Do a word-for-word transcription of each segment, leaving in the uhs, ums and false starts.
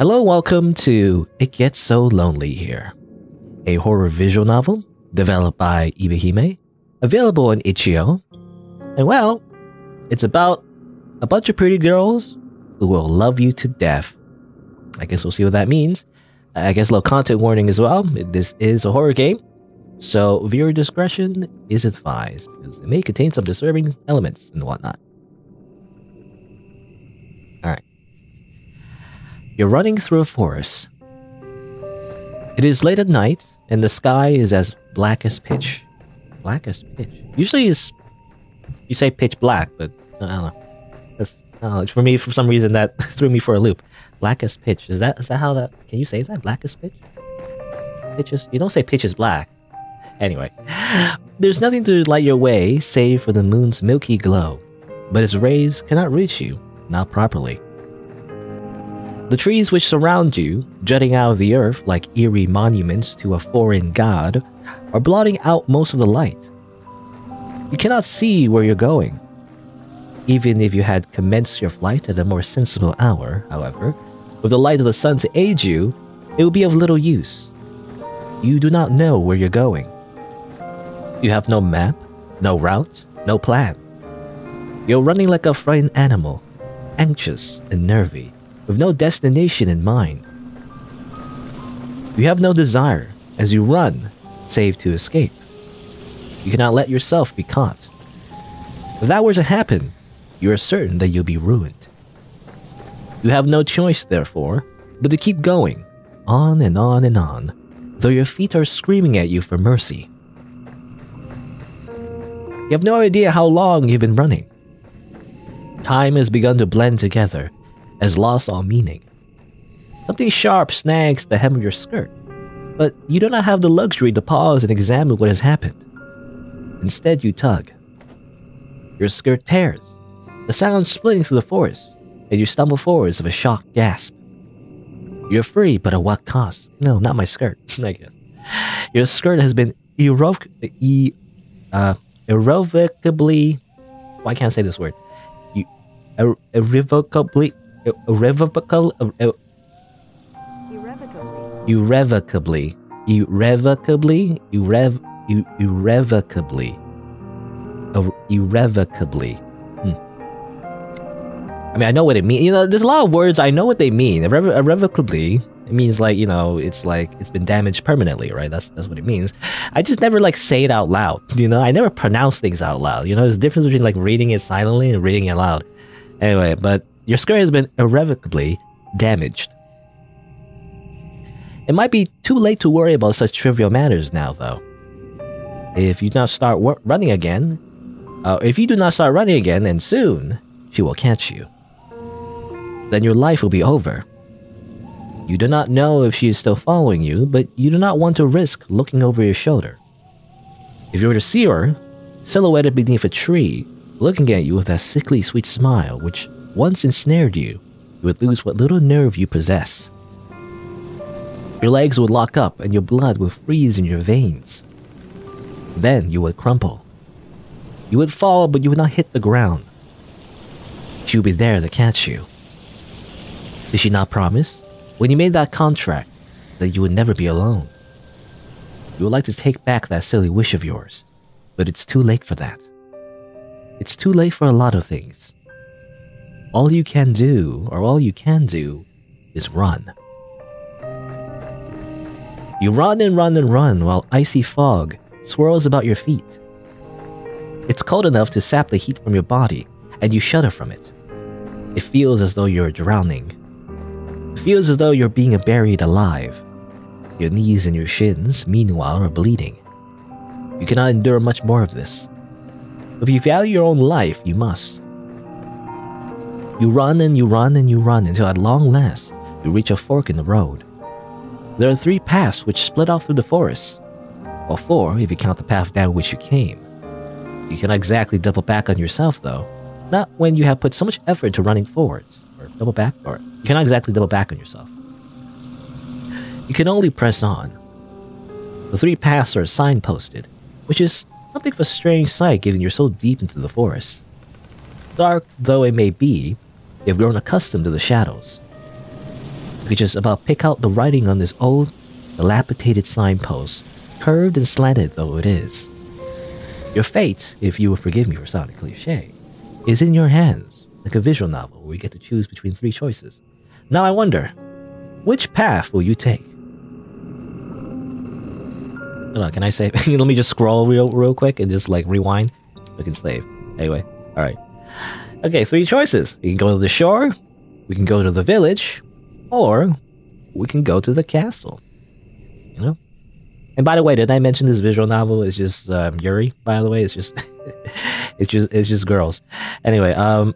Hello, welcome to It Gets So Lonely Here, a horror visual novel developed by Ibehime, available on itch dot i o. And well, it's about a bunch of pretty girls who will love you to death. I guess we'll see what that means. I guess a little content warning as well. This is a horror game, so viewer discretion is advised, because it may contain some disturbing elements and whatnot. You're running through a forest. It is late at night, and the sky is as black as pitch. Black as pitch? Usually it's, you say pitch black, but I don't know. That's, uh, for me, for some reason, that threw me for a loop. Black as pitch. Is that, is that how that, can you say that? Black as pitch? Pitch is, you don't say pitch is black. Anyway, there's nothing to light your way save for the moon's milky glow, but its rays cannot reach you, not properly. The trees which surround you, jutting out of the earth like eerie monuments to a foreign god, are blotting out most of the light. You cannot see where you're going. Even if you had commenced your flight at a more sensible hour, however, with the light of the sun to aid you, it would be of little use. You do not know where you're going. You have no map, no route, no plan. You're running like a frightened animal, anxious and nervy, with no destination in mind. You have no desire as you run, save to escape. You cannot let yourself be caught. If that were to happen, you are certain that you'll be ruined. You have no choice, therefore, but to keep going, on and on and on, though your feet are screaming at you for mercy. You have no idea how long you've been running. Time has begun to blend together, has lost all meaning. Something sharp snags the hem of your skirt, but you do not have the luxury to pause and examine what has happened. Instead, you tug. Your skirt tears, the sound splitting through the forest, and you stumble forward as of a shocked gasp. You're free, but at what cost? No, not my skirt, I guess. Your skirt has been irrevoc e uh, irrevocably... Why can't I say this word? You, ir irrevocably... Irrevocable, irrevocably, irrevocably, irrevocably, irrev, irrevocably, irrevocably. Hmm. I mean, I know what it means. You know, there's a lot of words. I know what they mean. Irrev irrevocably, it means like, you know, it's like it's been damaged permanently, right? That's that's what it means. I just never like say it out loud. You know, I never pronounce things out loud. You know, there's a difference between like reading it silently and reading it loud. Anyway, but your skirt has been irrevocably damaged. It might be too late to worry about such trivial matters now, though. If you do not start running again, uh, if you do not start running again, and soon she will catch you. Then your life will be over. You do not know if she is still following you, but you do not want to risk looking over your shoulder. If you were to see her, silhouetted beneath a tree, looking at you with that sickly sweet smile which once ensnared you, you would lose what little nerve you possess. Your legs would lock up and your blood would freeze in your veins. Then you would crumple. You would fall, but you would not hit the ground. She would be there to catch you. Did she not promise, when you made that contract, that you would never be alone? You would like to take back that silly wish of yours, but it's too late for that. It's too late for a lot of things. All you can do, or all you can do, is run. You run and run and run while icy fog swirls about your feet. It's cold enough to sap the heat from your body, and you shudder from it. It feels as though you're drowning. It feels as though you're being buried alive. Your knees and your shins, meanwhile, are bleeding. You cannot endure much more of this. If you value your own life, you must. You run and you run and you run until at long last you reach a fork in the road. There are three paths which split off through the forest, or four if you count the path down which you came. You cannot exactly double back on yourself though, not when you have put so much effort to running forwards, or double back, or you cannot exactly double back on yourself. You can only press on. The three paths are signposted, which is something of a strange sight given you're so deep into the forest. Dark though it may be, you have grown accustomed to the shadows. which is about pick out the writing on this old, dilapidated signpost, curved and slanted though it is. Your fate, if you will forgive me for sounding cliche, is in your hands, like a visual novel where you get to choose between three choices. Now I wonder, which path will you take? Hold on, can I save? Let me just scroll real real quick and just like rewind. We can save. Anyway, alright. Okay, three choices. You can go to the shore, we can go to the village, or we can go to the castle. You know? And by the way, did I mention this visual novel is just um, Yuri, by the way? It's just it's just it's just girls. Anyway, um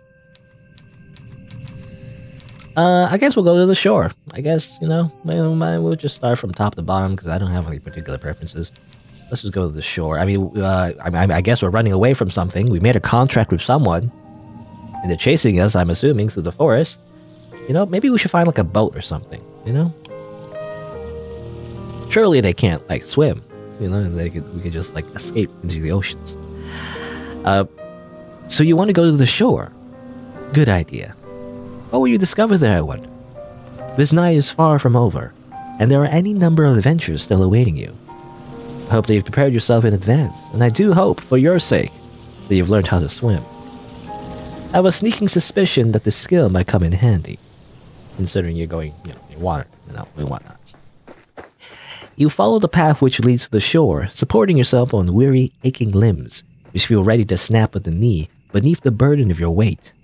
Uh, I guess we'll go to the shore. I guess, you know, we'll just start from top to bottom because I don't have any particular preferences. Let's just go to the shore. I mean, uh, I, I guess we're running away from something. We made a contract with someone, and they're chasing us, I'm assuming, through the forest. You know, maybe we should find, like, a boat or something, you know? Surely they can't, like, swim, you know? And they could, we could just, like, escape into the oceans. Uh, so you want to go to the shore. Good idea. What will you discover there, I wonder? This night is far from over, and there are any number of adventures still awaiting you. I hope that you've prepared yourself in advance, and I do hope, for your sake, that you've learned how to swim. I have a sneaking suspicion that this skill might come in handy, considering you're going, you know, in water, you know, and whatnot. You follow the path which leads to the shore, supporting yourself on weary, aching limbs, which feel ready to snap at the knee beneath the burden of your weight.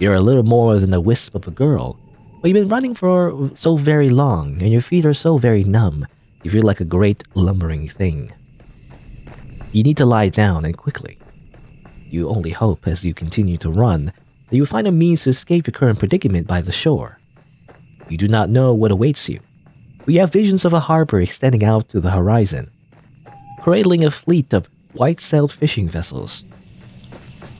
You're a little more than a wisp of a girl, but you've been running for so very long, and your feet are so very numb, you feel like a great lumbering thing. You need to lie down, and quickly. You only hope, as you continue to run, that you find a means to escape your current predicament by the shore. You do not know what awaits you, but you have visions of a harbor extending out to the horizon, cradling a fleet of white-sailed fishing vessels.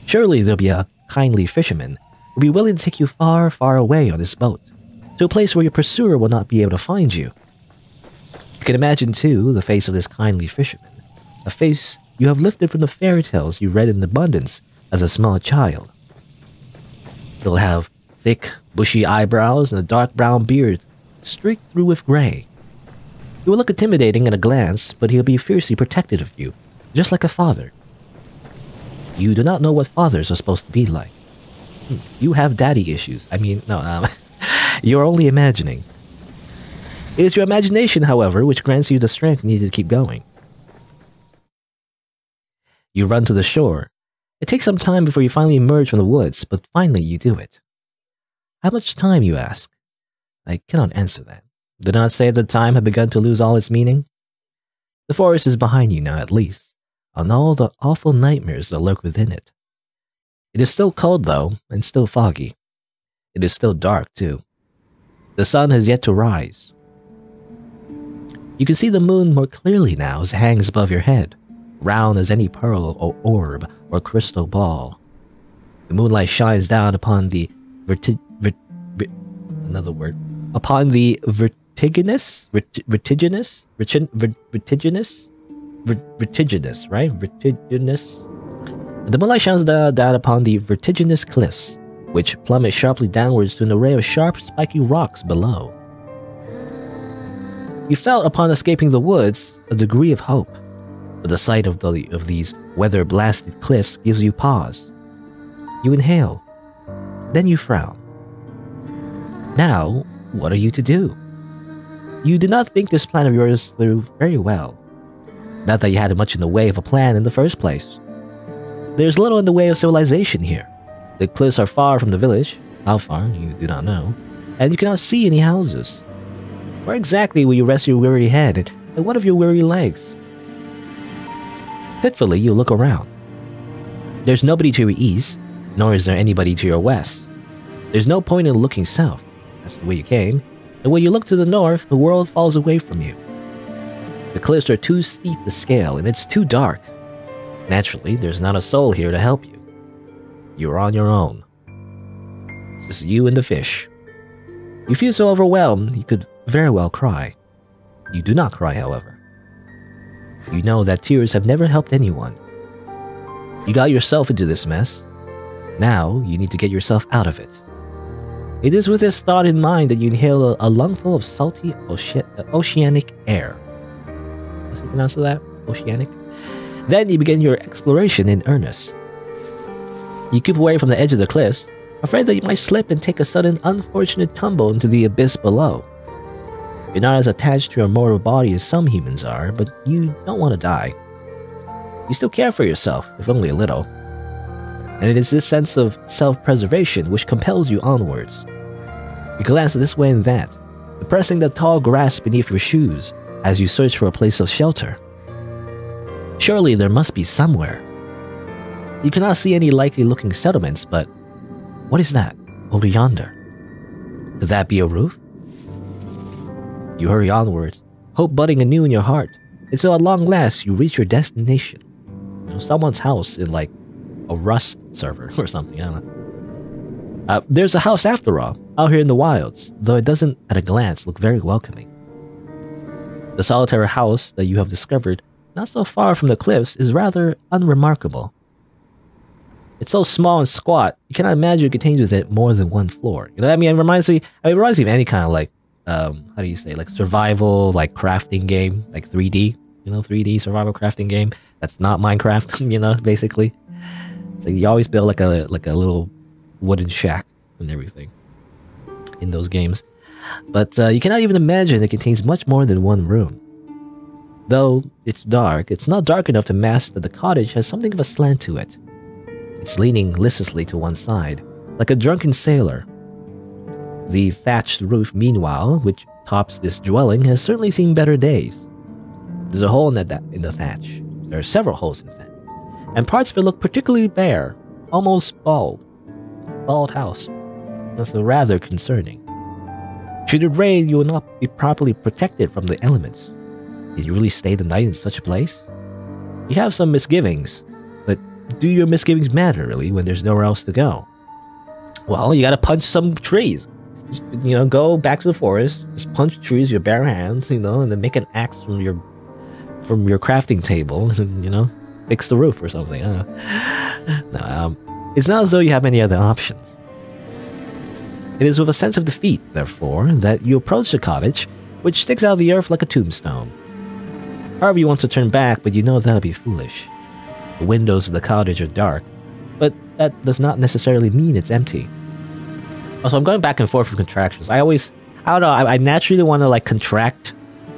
Surely there'll be a kindly fisherman will be willing to take you far, far away on this boat, to a place where your pursuer will not be able to find you. You can imagine, too, the face of this kindly fisherman, a face you have lifted from the fairy tales you read in abundance as a small child. He'll have thick, bushy eyebrows and a dark brown beard streaked through with gray. He will look intimidating at a glance, but he'll be fiercely protective of you, just like a father. You do not know what fathers are supposed to be like. You have daddy issues. I mean, no, um, you're only imagining. It is your imagination, however, which grants you the strength needed to keep going. You run to the shore. It takes some time before you finally emerge from the woods, but finally you do it. How much time, you ask? I cannot answer that. Did I not say that time had begun to lose all its meaning? The forest is behind you now, at least, and all the awful nightmares that lurk within it. It is still cold, though, and still foggy. It is still dark, too. The sun has yet to rise. You can see the moon more clearly now as it hangs above your head, round as any pearl or orb or crystal ball. The moonlight shines down upon the verti vert vert another word upon the vertiginous vert vertiginous vertiginous vert vertiginous vert vertiginous right vertiginous. The moonlight shines down upon the vertiginous cliffs, which plummet sharply downwards to an array of sharp, spiky rocks below. You felt, upon escaping the woods, a degree of hope, but the sight of, the, of these weather-blasted cliffs gives you pause. You inhale, then you frown. Now, what are you to do? You did not think this plan of yours through very well. Not that you had much in the way of a plan in the first place. There's little in the way of civilization here. The cliffs are far from the village, how far, you do not know, and you cannot see any houses. Where exactly will you rest your weary head and one of your weary legs? Fitfully, you look around. There's nobody to your east, nor is there anybody to your west. There's no point in looking south, that's the way you came, and when you look to the north, the world falls away from you. The cliffs are too steep to scale, and it's too dark. Naturally, there's not a soul here to help you. You're on your own. It's just you and the fish. You feel so overwhelmed, you could very well cry. You do not cry, however. You know that tears have never helped anyone. You got yourself into this mess. Now, you need to get yourself out of it. It is with this thought in mind that you inhale a, a lungful of salty oce oceanic air. Does it pronounce that? Oceanic? Then you begin your exploration in earnest. You keep away from the edge of the cliffs, afraid that you might slip and take a sudden unfortunate tumble into the abyss below. You're not as attached to your mortal body as some humans are, but you don't want to die. You still care for yourself, if only a little. And it is this sense of self-preservation which compels you onwards. You glance this way and that, depressing the tall grass beneath your shoes as you search for a place of shelter. Surely there must be somewhere. You cannot see any likely-looking settlements, but what is that over yonder? Could that be a roof? You hurry onwards, hope budding anew in your heart, and so at long last you reach your destination. You know, someone's house in like a Rust server or something, I don't know. Uh, there's a house after all, out here in the wilds, though it doesn't at a glance look very welcoming. The solitary house that you have discovered not so far from the cliffs is rather unremarkable. It's so small and squat, you cannot imagine it contains with it more than one floor. You know, I mean, it reminds me, I mean, it reminds me of any kind of like, um, how do you say, like survival, like crafting game, like three D, you know, three D survival crafting game. That's not Minecraft, you know, basically. So you always build like a like a little wooden shack and everything in those games. But uh, you cannot even imagine it contains much more than one room. Though it's dark, it's not dark enough to mask that the cottage has something of a slant to it. It's leaning listlessly to one side, like a drunken sailor. The thatched roof, meanwhile, which tops this dwelling, has certainly seen better days. There's a hole in the, in the thatch. There are several holes in the thatch. And parts of it look particularly bare, almost bald. Bald house. That's rather concerning. Should it rain, you will not be properly protected from the elements. Did you really stay the night in such a place? You have some misgivings, but do your misgivings matter, really, when there's nowhere else to go? Well, you gotta punch some trees. Just, you know, go back to the forest, just punch trees with your bare hands, you know, and then make an axe from your from your crafting table, and, you know, fix the roof or something. I don't know. No, um, it's not as though you have any other options. It is with a sense of defeat, therefore, that you approach the cottage, which sticks out of the earth like a tombstone. Harvey wants to turn back, but you know that'll be foolish. The windows of the cottage are dark, but that does not necessarily mean it's empty. Also, I'm going back and forth with contractions. I always, I don't know, I, I naturally want to like contract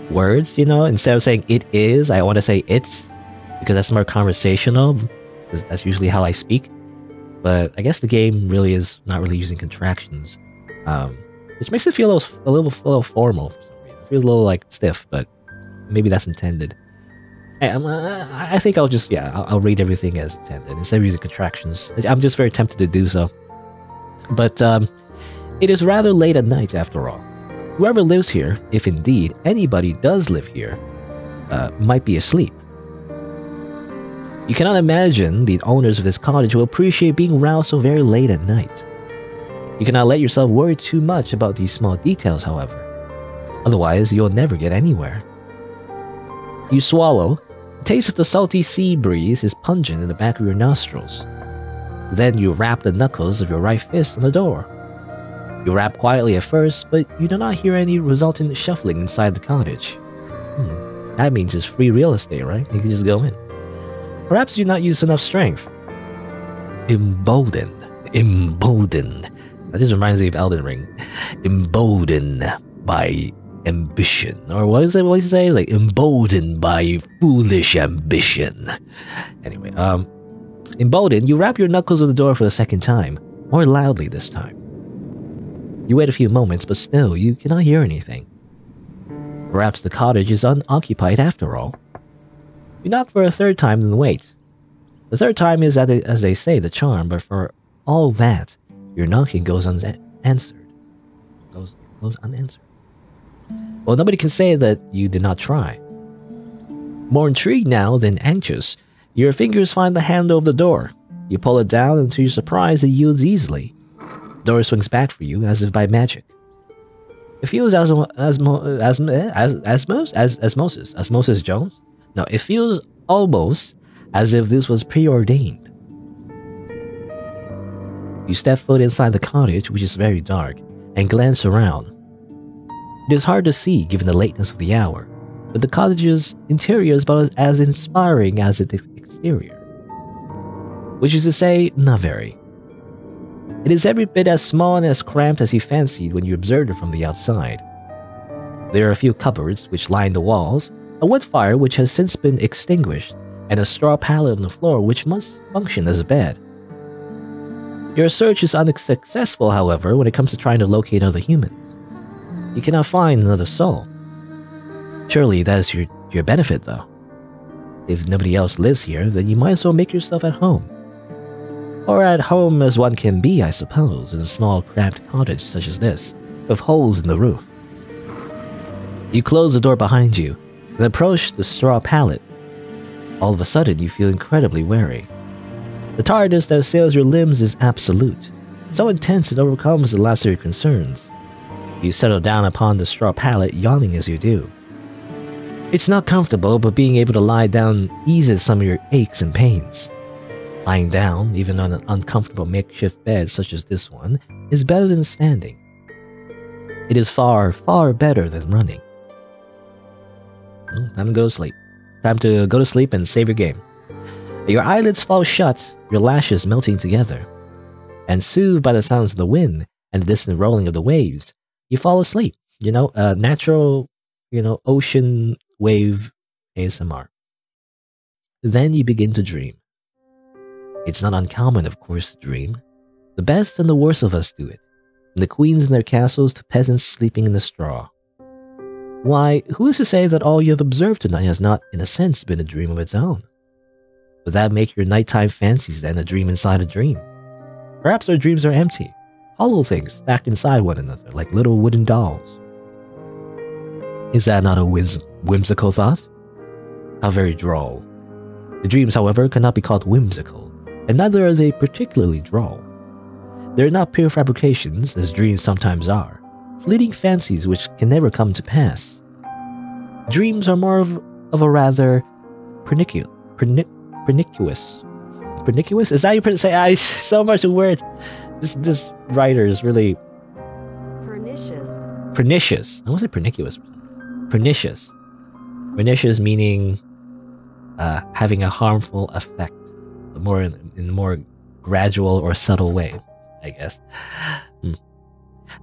words, you know? Instead of saying it is, I want to say it's, because that's more conversational, because that's usually how I speak. But I guess the game really is not really using contractions, um, which makes it feel a little, a little, a little formal. For some reason. It feels a little like stiff, but maybe that's intended. I, I'm, uh, I think I'll just, yeah, I'll, I'll read everything as intended instead of using contractions. I'm just very tempted to do so. But um, it is rather late at night after all. Whoever lives here, if indeed anybody does live here, uh, might be asleep. You cannot imagine the owners of this cottage will appreciate being roused so very late at night. You cannot let yourself worry too much about these small details, however. Otherwise, you'll never get anywhere. You swallow. The taste of the salty sea breeze is pungent in the back of your nostrils. Then you rap the knuckles of your right fist on the door. You rap quietly at first, but you do not hear any resultant shuffling inside the cottage. Hmm. That means it's free real estate, right? You can just go in. Perhaps you do not use enough strength. Emboldened. Emboldened. That just reminds me of Elden Ring. Emboldened by ambition, or what is it? What do you say? Like emboldened by foolish ambition. Anyway, um, emboldened, you rap your knuckles on the door for the second time, more loudly this time. You wait a few moments, but still you cannot hear anything. Perhaps the cottage is unoccupied after all. You knock for a third time and wait. The third time is, as they say, the charm, but for all that, your knocking goes unanswered. Goes goes unanswered. Well, nobody can say that you did not try. More intrigued now than anxious, your fingers find the handle of the door. You pull it down, and to your surprise, it yields easily. The door swings back for you as if by magic. It feels as as as as as as Osmosis Osmosis Jones. No, it feels almost as if this was preordained. You step foot inside the cottage, which is very dark, and glanced around. It is hard to see given the lateness of the hour, but the cottage's interior is about as inspiring as its exterior. Which is to say, not very. It is every bit as small and as cramped as you fancied when you observed it from the outside. There are a few cupboards which line the walls, a wood fire which has since been extinguished, and a straw pallet on the floor which must function as a bed. Your search is unsuccessful, however, when it comes to trying to locate other humans. You cannot find another soul. Surely that is your, your benefit, though. If nobody else lives here, then you might as well make yourself at home. Or at home as one can be, I suppose, in a small cramped cottage such as this, with holes in the roof. You close the door behind you and approach the straw pallet. All of a sudden, you feel incredibly weary. The tiredness that assails your limbs is absolute, so intense it overcomes the last of your concerns. You settle down upon the straw pallet, yawning as you do. It's not comfortable, but being able to lie down eases some of your aches and pains. Lying down, even on an uncomfortable makeshift bed such as this one, is better than standing. It is far, far better than running. Well, time to go to sleep. Time to go to sleep and save your game. Your eyelids fall shut, your lashes melting together. And soothed by the sounds of the wind and the distant rolling of the waves, you fall asleep. You know, a natural, you know, ocean wave A S M R. Then you begin to dream. It's not uncommon, of course, to dream. The best and the worst of us do it. From the queens in their castles to peasants sleeping in the straw. Why, who is to say that all you have observed tonight has not, in a sense, been a dream of its own? Would that make your nighttime fancies then a dream inside a dream? Perhaps our dreams are empty, hollow things stacked inside one another like little wooden dolls. Is that not a whims whimsical thought? How very droll. The dreams, however, cannot be called whimsical, and neither are they particularly droll. They are not pure fabrications, as dreams sometimes are, fleeting fancies which can never come to pass. Dreams are more of, of a rather pernicu perni pernicuous. Pernicuous? Is that how you say? I so much words. This this writer is really pernicious. Pernicious. I want to say pernicuous. Pernicious. Pernicious meaning uh, having a harmful effect, more in, in a more gradual or subtle way, I guess. Mm.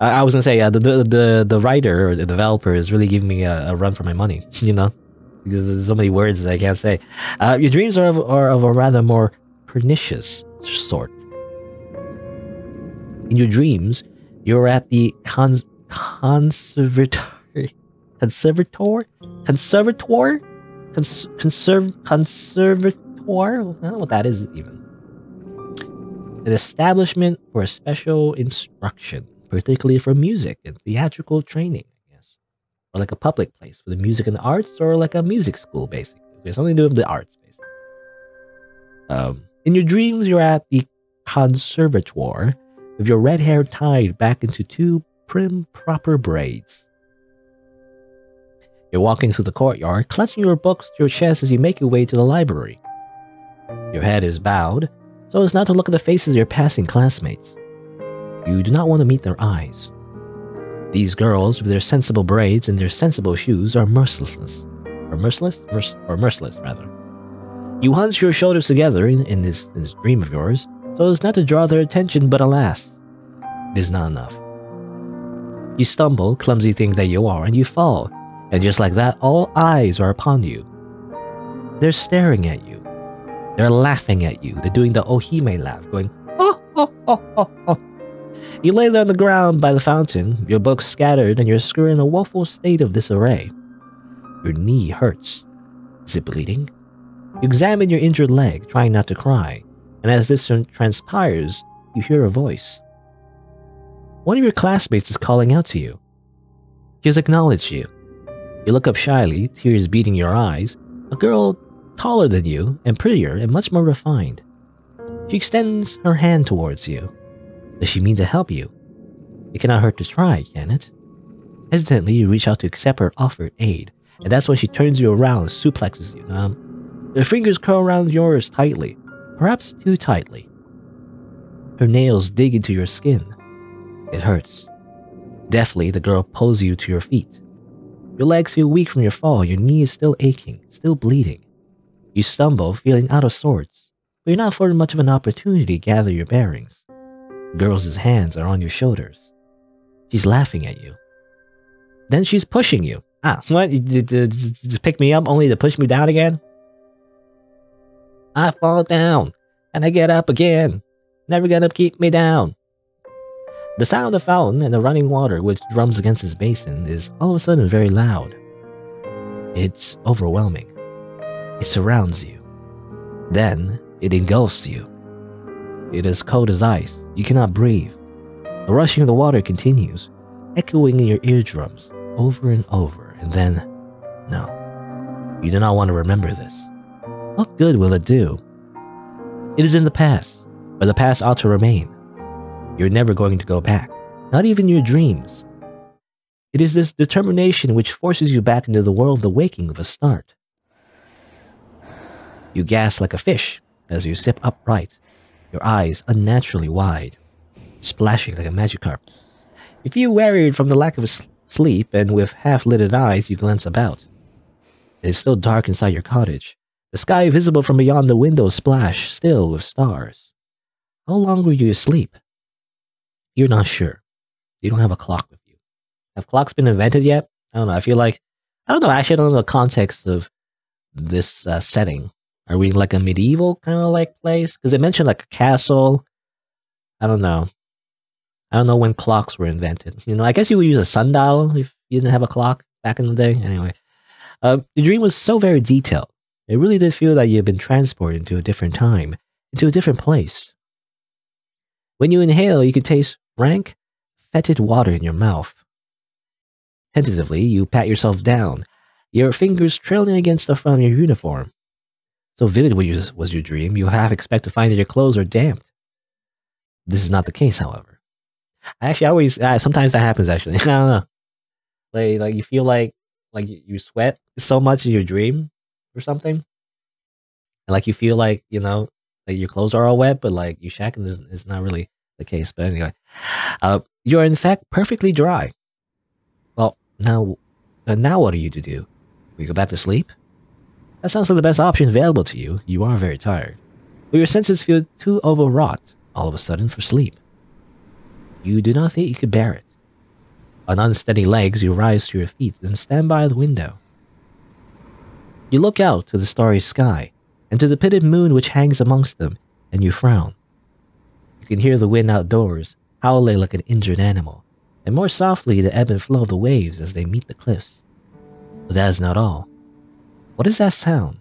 I, I was gonna say uh, the, the the the writer or the developer is really giving me a, a run for my money, you know, because there's so many words that I can't say. Uh, your dreams are of, are of a rather more pernicious sort. In your dreams, you're at the cons conservatory, conservator, conservator, cons conserv conservator. I don't know what that is even. An establishment for a special instruction, particularly for music and theatrical training, I guess. Or like a public place for the music and the arts, or like a music school, basically. There's something to do with the arts, basically. Um, in your dreams, you're at the conservatoire with your red hair tied back into two prim, proper braids. You're walking through the courtyard, clutching your books to your chest as you make your way to the library. Your head is bowed, so as not to look at the faces of your passing classmates. You do not want to meet their eyes. These girls, with their sensible braids and their sensible shoes, are merciless. Or merciless? Merc or merciless, rather. You hunch your shoulders together in, in, this, in this dream of yours, so as not to draw their attention, but alas, it is not enough. You stumble, clumsy thing that you are, and you fall, and just like that, all eyes are upon you. They're staring at you. They're laughing at you. They're doing the Ohime laugh, going, oh, oh, oh, oh, oh. You lay there on the ground by the fountain, your books scattered, and your skirt in a woeful state of disarray. Your knee hurts. Is it bleeding? You examine your injured leg, trying not to cry, and as this transpires, you hear a voice. One of your classmates is calling out to you. She has acknowledged you. You look up shyly, tears beating your eyes. A girl taller than you, and prettier, and much more refined. She extends her hand towards you. Does she mean to help you? It cannot hurt to try, can it? Hesitantly, you reach out to accept her offered aid, and that's when she turns you around and suplexes you. Um, her fingers curl around yours tightly, perhaps too tightly. Her nails dig into your skin. It hurts. Deftly, the girl pulls you to your feet. Your legs feel weak from your fall, your knee is still aching, still bleeding. You stumble, feeling out of sorts, but you're not afforded much of an opportunity to gather your bearings. The girl's hands are on your shoulders. She's laughing at you. Then she's pushing you. Ah, what? You just pick me up only to push me down again? I fall down, and I get up again. Never gonna keep me down. The sound of the fountain and the running water which drums against his basin is all of a sudden very loud. It's overwhelming. It surrounds you. Then, it engulfs you. It is cold as ice. You cannot breathe. The rushing of the water continues, echoing in your eardrums, over and over, and then, no. You do not want to remember this. What good will it do? It is in the past, but the past ought to remain. You're never going to go back, not even your dreams. It is this determination which forces you back into the world of the waking of a start. You gasp like a fish as you sit upright, your eyes unnaturally wide, splashing like a Magikarp. You feel wearied from the lack of sleep, and with half-lidded eyes you glance about. It is still dark inside your cottage, the sky visible from beyond the window splashed still with stars. How long were you asleep? You're not sure. You don't have a clock with you. Have clocks been invented yet? I don't know. I feel like... I don't know. Actually, I don't know the context of this uh, setting. Are we in like a medieval kind of like place? Because they mentioned like a castle. I don't know. I don't know when clocks were invented. You know, I guess you would use a sundial if you didn't have a clock back in the day. Anyway. Uh, the dream was so very detailed. It really did feel that you've been transported into a different time, into a different place. When you inhale, you can taste rank, fetid water in your mouth. Tentatively, you pat yourself down, your fingers trailing against the front of your uniform. So vivid was your dream, you half expect to find that your clothes are damp. This is not the case, however. Actually, I always, uh, sometimes that happens, actually. I don't know. Like, like you feel like, like you sweat so much in your dream or something. And like you feel like, you know, like your clothes are all wet, but like you shack and it's not really the case. But anyway, uh, you're in fact perfectly dry. Well, now, uh, now what are you to do? We go back to sleep? That sounds like the best option available to you. You are very tired, but your senses feel too overwrought all of a sudden for sleep. You do not think you could bear it. On unsteady legs, you rise to your feet and stand by the window. You look out to the starry sky and to the pitted moon which hangs amongst them, and you frown. You can hear the wind outdoors, howling like an injured animal, and more softly the ebb and flow of the waves as they meet the cliffs. But that is not all. What is that sound?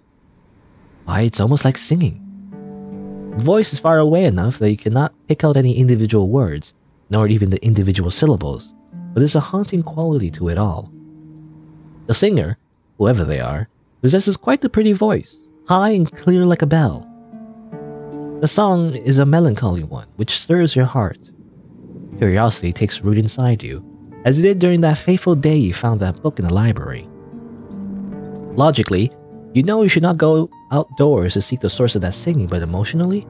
Why, it's almost like singing. The voice is far away enough that you cannot pick out any individual words, nor even the individual syllables, but there's a haunting quality to it all. The singer, whoever they are, possesses quite the pretty voice, high and clear like a bell. The song is a melancholy one, which stirs your heart. Curiosity takes root inside you, as it did during that fateful day you found that book in the library. Logically, you know you should not go outdoors to seek the source of that singing, but emotionally,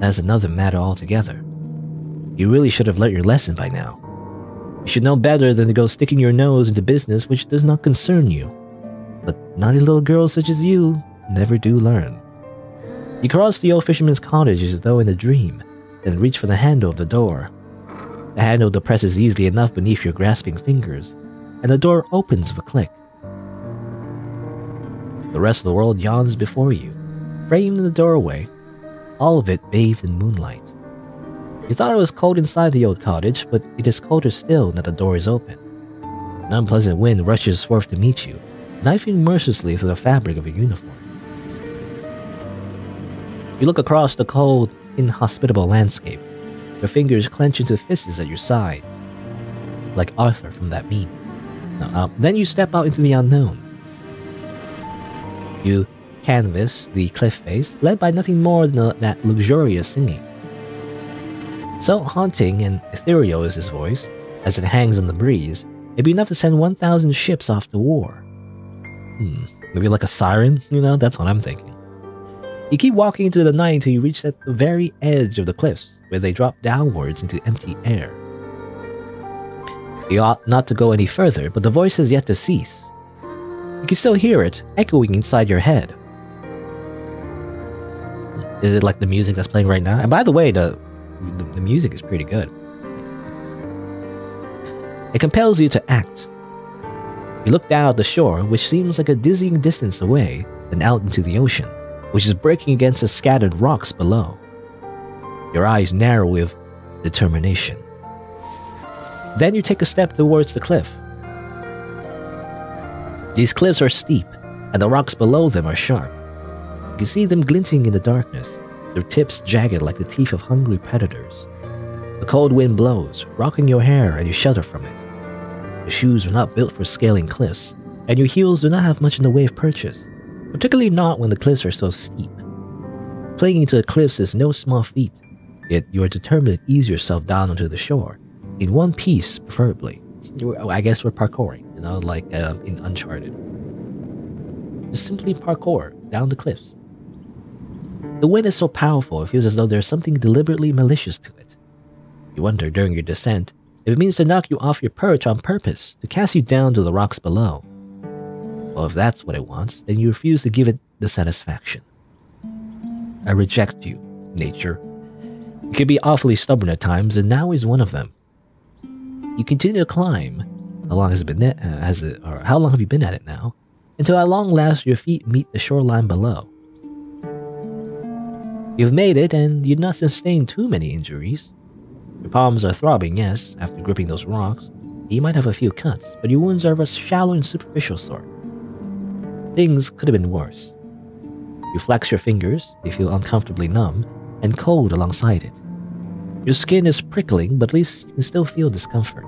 that's another matter altogether. You really should have learned your lesson by now. You should know better than to go sticking your nose into business which does not concern you. But naughty little girls such as you never do learn. You cross the old fisherman's cottage as though in a dream, then reach for the handle of the door. The handle depresses easily enough beneath your grasping fingers, and the door opens with a click. The rest of the world yawns before you, framed in the doorway, all of it bathed in moonlight. You thought it was cold inside the old cottage, but it is colder still now the door is open. An unpleasant wind rushes forth to meet you, knifing mercilessly through the fabric of your uniform. You look across the cold, inhospitable landscape, your fingers clench into fists at your sides, like Arthur from that meme. No, uh, then you step out into the unknown. You canvas the cliff face, led by nothing more than a, that luxurious singing. So haunting and ethereal is his voice, as it hangs on the breeze, it'd be enough to send one thousand ships off to war. Hmm, maybe like a siren, you know, that's what I'm thinking. You keep walking into the night until you reach at the very edge of the cliffs, where they drop downwards into empty air. You ought not to go any further, but the voice has yet to cease. You can still hear it, echoing inside your head. Is it like the music that's playing right now? And by the way, the, the, the music is pretty good. It compels you to act. You look down at the shore, which seems like a dizzying distance away, and out into the ocean, which is breaking against the scattered rocks below. Your eyes narrow with determination. Then you take a step towards the cliff. These cliffs are steep, and the rocks below them are sharp. You can see them glinting in the darkness, their tips jagged like the teeth of hungry predators. The cold wind blows, rocking your hair, and you shudder from it. Your shoes are not built for scaling cliffs, and your heels do not have much in the way of purchase, particularly not when the cliffs are so steep. Clinging to the cliffs is no small feat, yet you are determined to ease yourself down onto the shore, in one piece preferably. I guess we're parkouring, you know, like uh, in Uncharted. Just simply parkour down the cliffs. The wind is so powerful, it feels as though there's something deliberately malicious to it. You wonder during your descent if it means to knock you off your perch on purpose, to cast you down to the rocks below. Well, if that's what it wants, then you refuse to give it the satisfaction. I reject you, nature. You can be awfully stubborn at times, and now is one of them. You continue to climb. How long has it been? Uh, has it? Or how long have you been at it now? Until at long last, your feet meet the shoreline below. You've made it, and you've not sustained too many injuries. Your palms are throbbing, yes, after gripping those rocks. You might have a few cuts, but your wounds are of a shallow and superficial sort. Things could have been worse. You flex your fingers, they feel uncomfortably numb, and cold alongside it. Your skin is prickling, but at least you can still feel discomfort.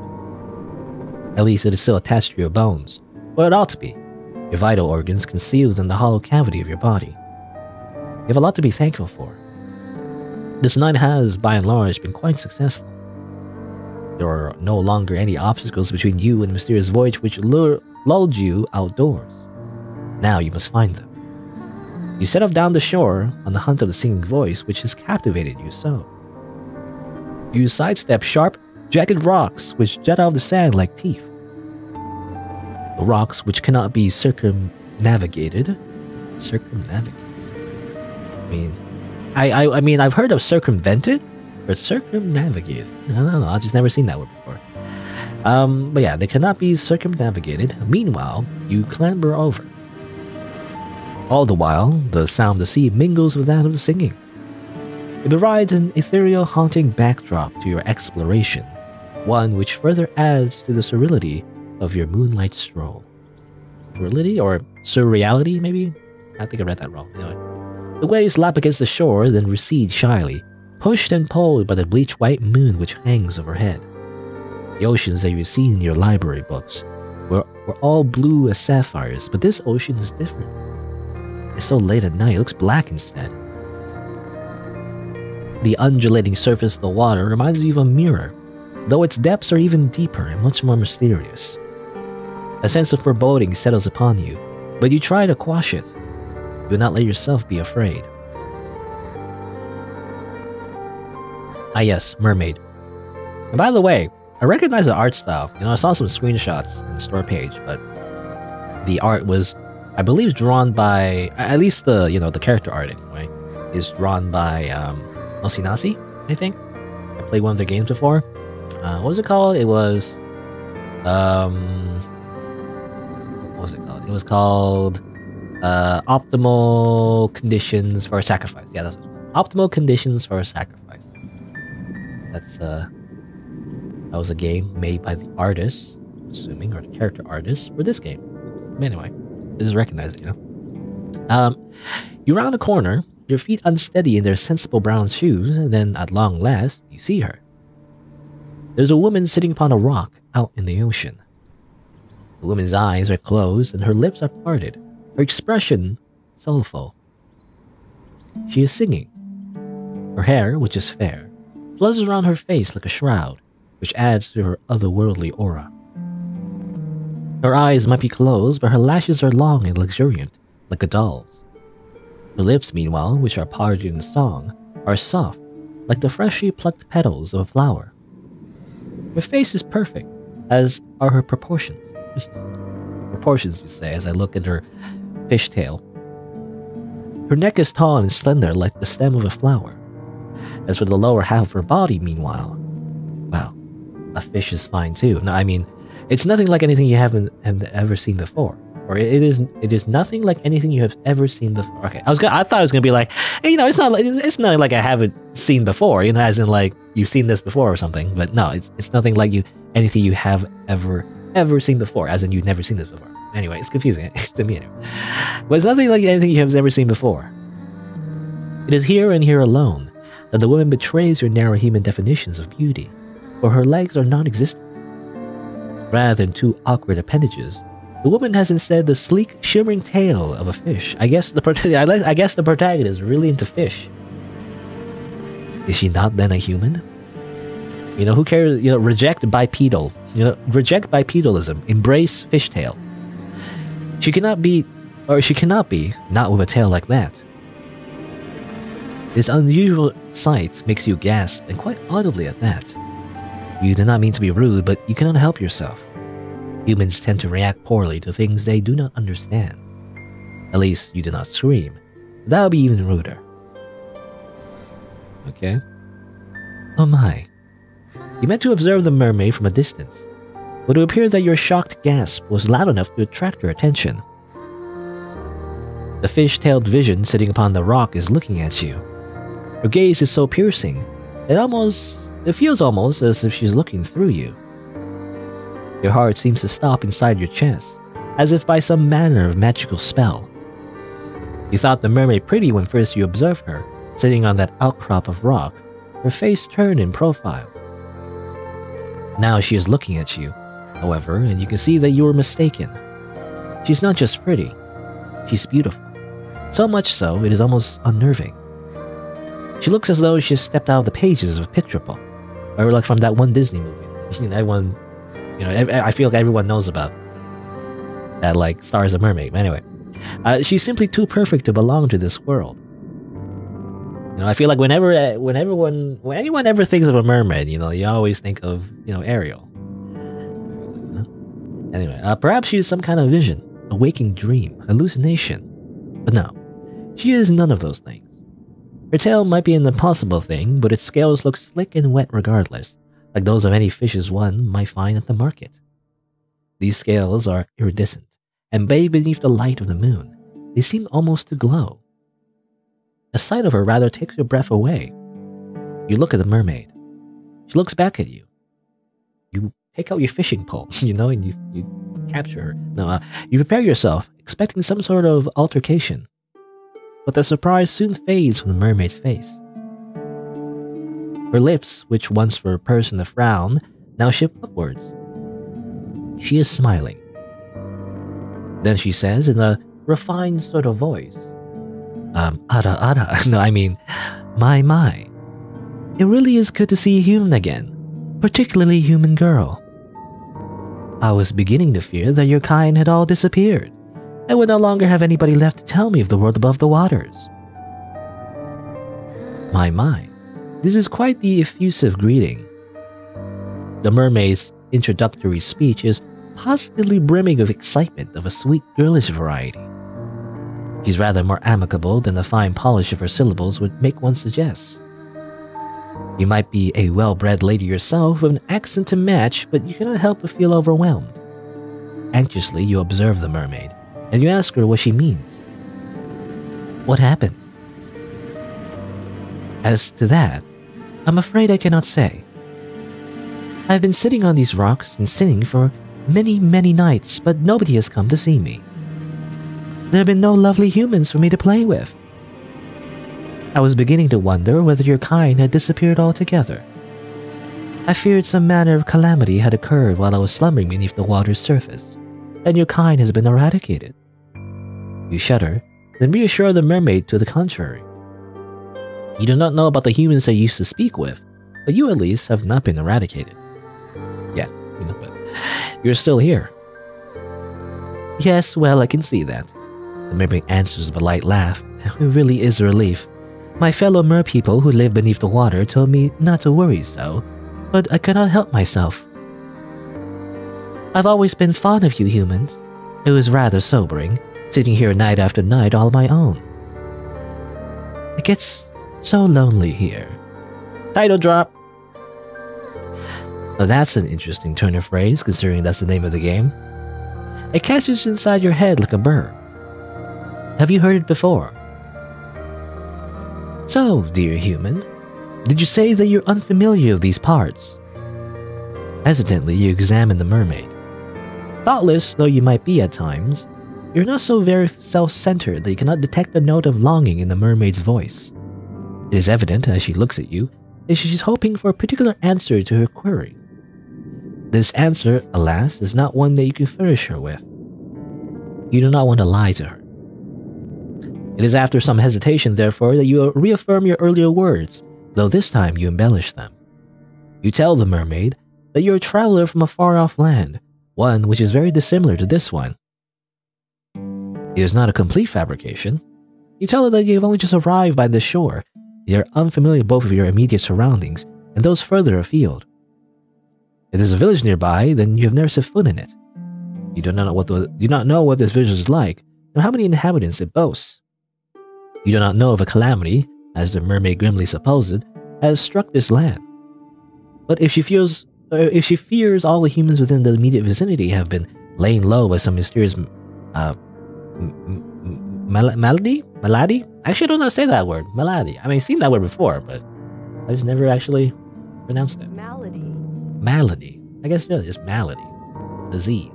At least it is still attached to your bones, where it ought to be, your vital organs concealed in the hollow cavity of your body. You have a lot to be thankful for. This night has, by and large, been quite successful. There are no longer any obstacles between you and the mysterious voyage which lure, lulled you outdoors. Now you must find them. You set off down the shore on the hunt of the singing voice which has captivated you so. You sidestep sharp, jagged rocks which jut out of the sand like teeth. The rocks which cannot be circumnavigated. Circumnavigated? I mean... I, I I mean, I've heard of circumvented, but circumnavigated. I don't know, I've just never seen that word before. Um, but yeah, they cannot be circumnavigated. Meanwhile, you clamber over. All the while, the sound of the sea mingles with that of the singing. It provides an ethereal, haunting backdrop to your exploration, one which further adds to the surreality of your moonlight stroll. Surreality? Or surreality, maybe? I think I read that wrong. Anyway. The waves lap against the shore, then recede shyly, pushed and pulled by the bleach-white moon which hangs overhead. The oceans that you've seen in your library books were, were all blue as sapphires, but this ocean is different. It's so late at night, it looks black instead. The undulating surface of the water reminds you of a mirror, though its depths are even deeper and much more mysterious. A sense of foreboding settles upon you, but you try to quash it. Do not let yourself be afraid. Ah yes, mermaid. And by the way, I recognize the art style. You know, I saw some screenshots in the store page, but the art was, I believe, drawn by, at least the, you know, the character art anyway, is drawn by um, Mossinasi, I think. I played one of their games before. Uh, what was it called? It was, um, what was it called? It was called... Uh, optimal conditions for a sacrifice. Yeah, that's what it's called. Optimal conditions for a sacrifice. That's uh, that was a game made by the artist, assuming, or the character artist for this game. But anyway, this is recognized, you know. Um, you round a corner, your feet unsteady in their sensible brown shoes, and then at long last, you see her. There's a woman sitting upon a rock out in the ocean. The woman's eyes are closed and her lips are parted. Her expression, soulful. She is singing. Her hair, which is fair, flutters around her face like a shroud, which adds to her otherworldly aura. Her eyes might be closed, but her lashes are long and luxuriant, like a doll's. Her lips, meanwhile, which are parted in song, are soft, like the freshly plucked petals of a flower. Her face is perfect, as are her proportions. Proportions, you say, as I look at her fishtail. Her neck is tall and slender like the stem of a flower. As for the lower half of her body, meanwhile, well, a fish is fine too. No, I mean, it's nothing like anything you haven't have ever seen before. Or it is it is nothing like anything you have ever seen before. Okay, I was gonna, I thought I was gonna be like, hey, you know, it's not like it's not like I haven't seen before, you know, as in like you've seen this before or something. But no, it's it's nothing like you anything you have ever ever seen before, as in you've never seen this before. Anyway, it's confusing to me anyway. But it's nothing like anything you have ever seen before. It is here and here alone that the woman betrays your narrow human definitions of beauty, for her legs are non-existent. Rather than two awkward appendages, the woman has instead the sleek, shimmering tail of a fish. I guess the I guess the protagonist is really into fish. Is she not then a human? You know, who cares? You know, reject bipedal. You know, reject bipedalism. Embrace fishtail. She cannot be, or she cannot be, not with a tail like that. This unusual sight makes you gasp, and quite audibly at that. You do not mean to be rude, but you cannot help yourself. Humans tend to react poorly to things they do not understand. At least you do not scream. That would be even ruder. Okay. Oh my. You meant to observe the mermaid from a distance, but it appeared that your shocked gasp was loud enough to attract her attention. The fish-tailed vision sitting upon the rock is looking at you. Her gaze is so piercing, it almost, it feels almost as if she's looking through you. Your heart seems to stop inside your chest, as if by some manner of magical spell. You thought the mermaid pretty when first you observed her, sitting on that outcrop of rock, her face turned in profile. Now she is looking at you, however, and you can see that you were mistaken. She's not just pretty, she's beautiful. So much so, it is almost unnerving. She looks as though she has stepped out of the pages of a picture book, or like from that one Disney movie. That one. You know, I feel like everyone knows about that, like Stars a Mermaid. But anyway, uh, she's simply too perfect to belong to this world. You know, I feel like whenever, uh, when everyone, when anyone ever thinks of a mermaid, you know, you always think of, you know, Ariel. You know? Anyway, uh, perhaps she's some kind of vision, a waking dream, hallucination. But no, she is none of those things. Her tail might be an impossible thing, but its scales look slick and wet regardless, like those of any fishes one might find at the market. These scales are iridescent, and bathed beneath the light of the moon, they seem almost to glow. The sight of her rather takes your breath away. You look at the mermaid. She looks back at you. You take out your fishing pole, you know, and you, you capture her. No, uh, you prepare yourself, expecting some sort of altercation. But the surprise soon fades from the mermaid's face. Her lips, which once were pursed in a frown, now shift upwards. She is smiling. Then she says in a refined sort of voice, Um, ara ara, no, I mean, my my. It really is good to see a human again, particularly human girl. I was beginning to fear that your kind had all disappeared. I would no longer have anybody left to tell me of the world above the waters. My my. This is quite the effusive greeting. The mermaid's introductory speech is positively brimming with excitement of a sweet girlish variety. She's rather more amicable than the fine polish of her syllables would make one suggest. You might be a well-bred lady yourself with an accent to match, but you cannot help but feel overwhelmed. Anxiously, you observe the mermaid, and you ask her what she means. What happened? As to that, I'm afraid I cannot say. I've been sitting on these rocks and singing for many, many nights, but nobody has come to see me. There have been no lovely humans for me to play with. I was beginning to wonder whether your kind had disappeared altogether. I feared some manner of calamity had occurred while I was slumbering beneath the water's surface, and your kind has been eradicated. You shudder, then reassure the mermaid to the contrary. You do not know about the humans I used to speak with, but you at least have not been eradicated. Yet, you know, but you're still here. Yes, well, I can see that. The mermaid answers with a light laugh. It really is a relief. My fellow merpeople who live beneath the water told me not to worry so, but I cannot help myself. I've always been fond of you humans. It was rather sobering, sitting here night after night all my own. It gets so lonely here. Title drop! Now that's an interesting turn of phrase, considering that's the name of the game. It catches inside your head like a burr. Have you heard it before? So, dear human, did you say that you're unfamiliar of these parts? Hesitantly, you examine the mermaid. Thoughtless though you might be at times, you're not so very self-centered that you cannot detect the note of longing in the mermaid's voice. It is evident, as she looks at you, that she's hoping for a particular answer to her query. This answer, alas, is not one that you can furnish her with. You do not want to lie to her. It is after some hesitation, therefore, that you reaffirm your earlier words, though this time you embellish them. You tell the mermaid that you're a traveler from a far-off land, one which is very dissimilar to this one. It is not a complete fabrication. You tell her that you've only just arrived by the shore. You're unfamiliar with both of your immediate surroundings and those further afield. If there's a village nearby, then you have never set foot in it. You do not know what the, you do not know what this village is like, nor how many inhabitants it boasts. You do not know of a calamity, as the mermaid grimly supposed, has struck this land. But if she feels, uh, if she fears all the humans within the immediate vicinity have been laying low by some mysterious uh, mal malady, malady. Actually, I don't know how to say that word, malady. I mean, I've seen that word before, but I just never actually pronounced it. Malady. Malady. I guess really just malady, disease.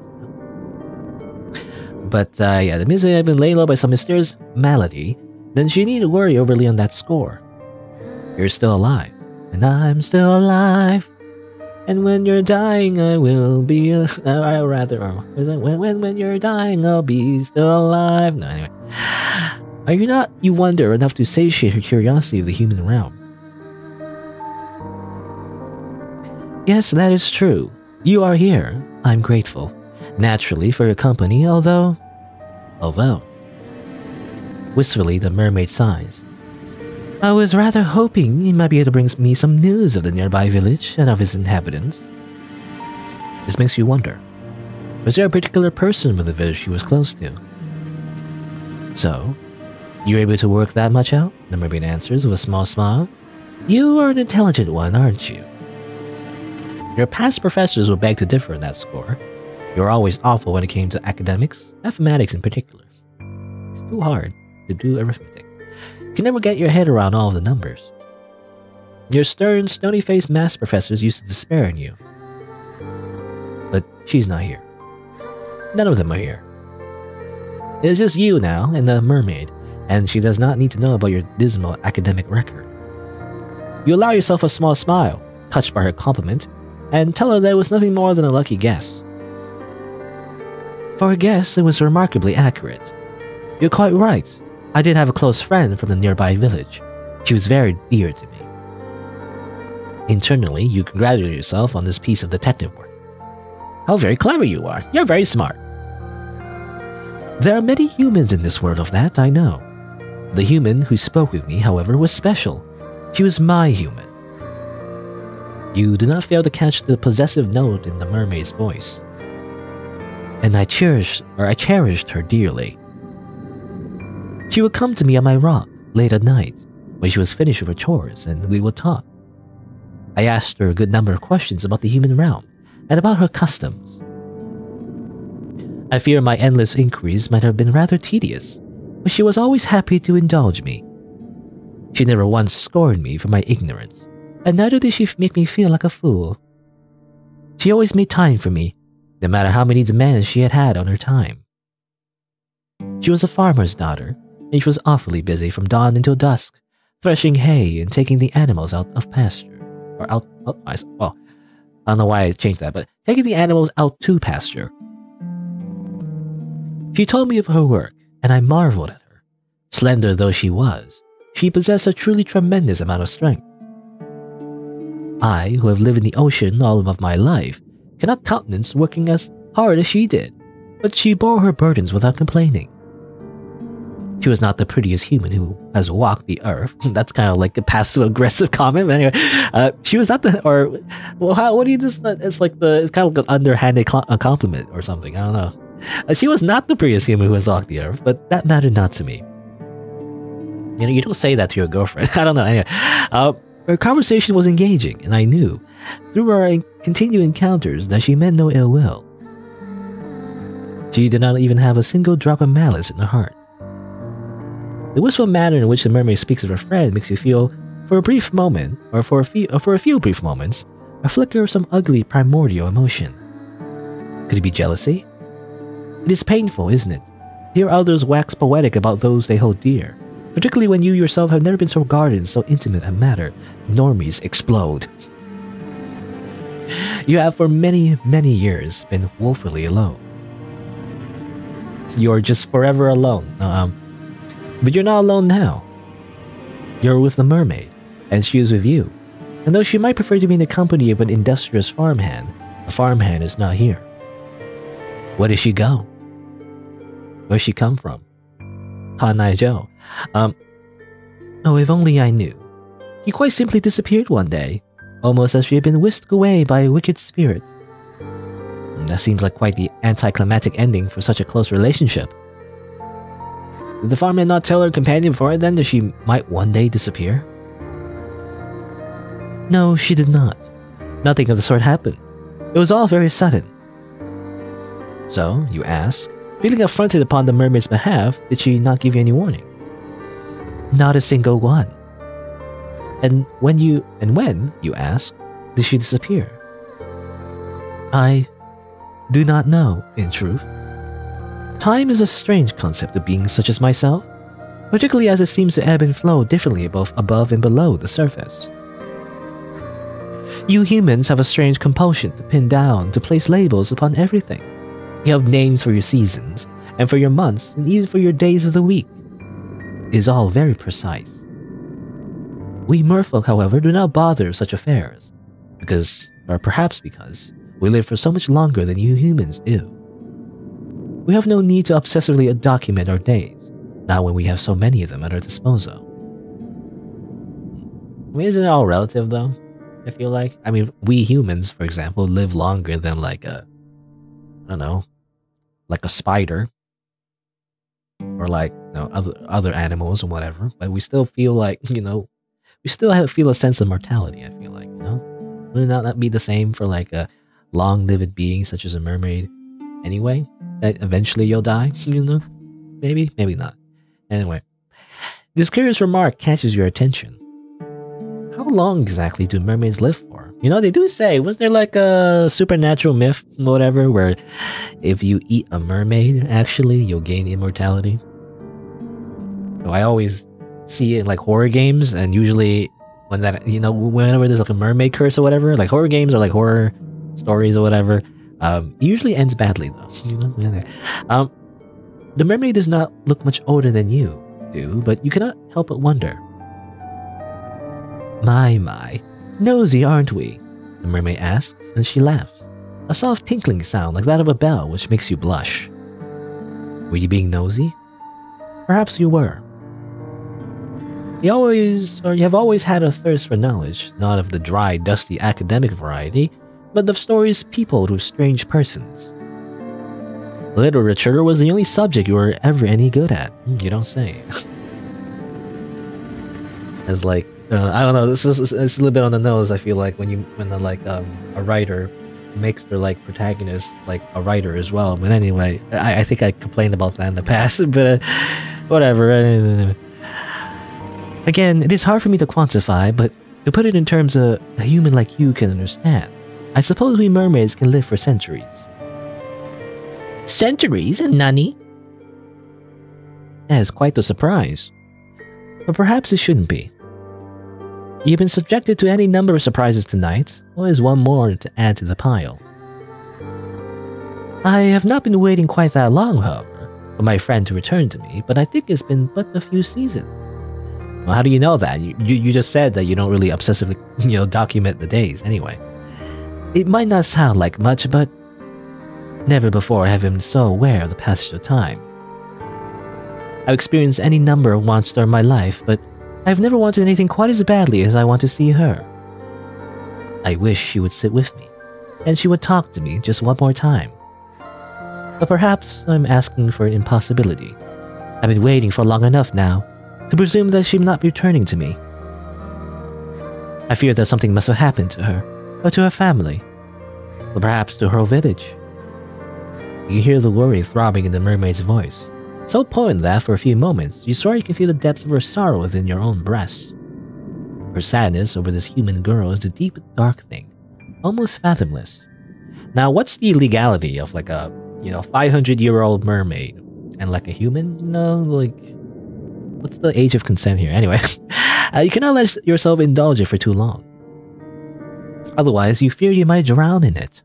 But uh, yeah, the music have been laying low by some mysterious malady. Then she needn't worry overly on that score. You're still alive. And I'm still alive. And when you're dying, I will be... Uh, I'll rather... Or when, when, when you're dying, I'll be still alive. No, anyway. Are you not, you wonder, enough to satiate her curiosity of the human realm? Yes, that is true. You are here. I'm grateful. Naturally, for your company, although... Although... Wistfully, the mermaid sighs. I was rather hoping you might be able to bring me some news of the nearby village and of its inhabitants. This makes you wonder. Was there a particular person from the village she was close to? So, you're able to work that much out? The mermaid answers with a small smile. You are an intelligent one, aren't you? Your past professors will beg to differ in that score. You're always awful when it came to academics, mathematics in particular. It's too hard to do arithmetic. You can never get your head around all the numbers. Your stern, stony-faced math professors used to despair in you. But she's not here. None of them are here. It is just you now and the mermaid, and she does not need to know about your dismal academic record. You allow yourself a small smile, touched by her compliment, and tell her that it was nothing more than a lucky guess. For a guess, it was remarkably accurate. You're quite right. I did have a close friend from the nearby village. She was very dear to me. Internally, you congratulate yourself on this piece of detective work. How very clever you are. You're very smart. There are many humans in this world of that, I know. The human who spoke with me, however, was special. She was my human. You do not fail to catch the possessive note in the mermaid's voice. And I cherished, or I cherished her dearly. She would come to me on my rock late at night when she was finished with her chores, and we would talk. I asked her a good number of questions about the human realm and about her customs. I fear my endless inquiries might have been rather tedious, but she was always happy to indulge me. She never once scorned me for my ignorance, and neither did she make me feel like a fool. She always made time for me, no matter how many demands she had had on her time. She was a farmer's daughter, and she was awfully busy from dawn until dusk, threshing hay and taking the animals out of pasture, or out, oh, I, well, I don't know why I changed that, but taking the animals out to pasture. She told me of her work, and I marveled at her. Slender though she was, she possessed a truly tremendous amount of strength. I, who have lived in the ocean all of my life, cannot countenance working as hard as she did, but she bore her burdens without complaining. she was not the prettiest human who has walked the earth. That's kind of like a passive-aggressive comment. But anyway, uh, she was not the, or, well, how, what do you just, it's like the, it's kind of like an underhanded compliment or something. I don't know. Uh, she was not the prettiest human who has walked the earth, but that mattered not to me. You know, you don't say that to your girlfriend. I don't know. Anyway, uh, her conversation was engaging, and I knew through our continued encounters that she meant no ill will. She did not even have a single drop of malice in her heart. The wistful manner in which the mermaid speaks of her friend makes you feel, for a brief moment, or for a few, or for a few brief moments, a flicker of some ugly primordial emotion. Could it be jealousy? It is painful, isn't it, to hear others wax poetic about those they hold dear, particularly when you yourself have never been so guarded and so intimate a matter. Normies explode. You have for many, many years been woefully alone. You're just forever alone. Um, but you're not alone now. You're with the mermaid, and she is with you. And though she might prefer to be in the company of an industrious farmhand, the farmhand is not here. Where did she go? Where did she come from? Hanai Joe. Um, oh, if only I knew. He quite simply disappeared one day, almost as she had been whisked away by a wicked spirit. That seems like quite the anticlimactic ending for such a close relationship. Did the farmhand not tell her companion before then that she might one day disappear? No, she did not. Nothing of the sort happened. It was all very sudden. So, you ask, feeling affronted upon the mermaid's behalf, did she not give you any warning? Not a single one. And when you, and when, you ask, did she disappear? I... do not know, in truth. Time is a strange concept to beings such as myself, particularly as it seems to ebb and flow differently both above and below the surface. You humans have a strange compulsion to pin down, to place labels upon everything. You have names for your seasons, and for your months, and even for your days of the week. It is all very precise. We merfolk, however, do not bother with such affairs, because, or perhaps because, we live for so much longer than you humans do. We have no need to obsessively document our days, not when we have so many of them at our disposal. I mean, isn't it all relative, though? I feel like, I mean, we humans, for example, live longer than like a, I don't know, like a spider, or like, you know, other other animals or whatever. But we still feel like, you know, we still have feel a sense of mortality. I feel like, you know, would not that be the same for like a long-lived beings such as a mermaid anyway, that eventually you'll die, you know? Maybe, maybe not. Anyway, this curious remark catches your attention. How long exactly do mermaids live for? You know, they do say, was there like a supernatural myth, whatever, where if you eat a mermaid, actually, you'll gain immortality? So I always see it in like horror games, and usually when that, you know, whenever there's like a mermaid curse or whatever, like horror games are like horror stories or whatever, um, usually ends badly though. You know? um, the mermaid does not look much older than you do, but you cannot help but wonder. My, my, nosy aren't we? The mermaid asks, and she laughs, a soft tinkling sound like that of a bell which makes you blush. Were you being nosy? Perhaps you were. You always, or you have always had a thirst for knowledge, not of the dry, dusty academic variety, but of stories peopled with strange persons. Literature was the only subject you were ever any good at. You don't say. As like, uh, I don't know, this is it's a little bit on the nose, I feel like, when you when the, like um, a writer makes their like protagonist like a writer as well. But anyway, I, I think I complained about that in the past, but uh, whatever. Again, it is hard for me to quantify, but to put it in terms a, a human like you can understand, I suppose we mermaids can live for centuries. Centuries, Nani? That is quite a surprise. But perhaps it shouldn't be. You've been subjected to any number of surprises tonight. Always one more to add to the pile. I have not been waiting quite that long, however, for my friend to return to me, but I think it's been but a few seasons. Well, how do you know that? You, you, you just said that you don't really obsessively, you know, document the days anyway. It might not sound like much, but never before have I been so aware of the passage of time. I've experienced any number of wants during my life, but I've never wanted anything quite as badly as I want to see her. I wish she would sit with me, and she would talk to me just one more time. But perhaps I'm asking for an impossibility. I've been waiting for long enough now to presume that she will not be returning to me. I fear that something must have happened to her, or to her family, or perhaps to her whole village. You hear the worry throbbing in the mermaid's voice, so potent that for a few moments you swear you can feel the depths of her sorrow within your own breast. Her sadness over this human girl is a deep, dark thing, almost fathomless. Now, what's the legality of like a, you know, five hundred year old mermaid and like a human? You know, like, what's the age of consent here? Anyway, uh, you cannot let yourself indulge it for too long. Otherwise, you fear you might drown in it.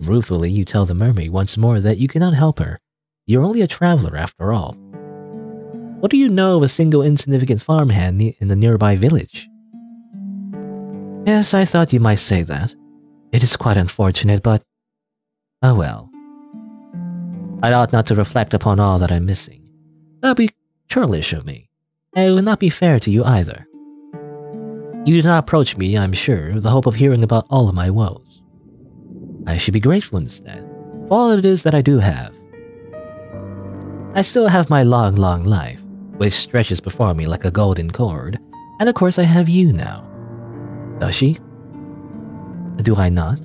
Ruefully, you tell the mermaid once more that you cannot help her. You're only a traveler after all. What do you know of a single insignificant farmhand in the nearby village? Yes, I thought you might say that. It is quite unfortunate, but... oh well. I ought not to reflect upon all that I'm missing. That would be churlish of me, and it would not be fair to you either. You did not approach me, I'm sure, with the hope of hearing about all of my woes. I should be grateful instead, for all it is that I do have. I still have my long, long life, which stretches before me like a golden cord, and of course I have you now. Does she? Do I not?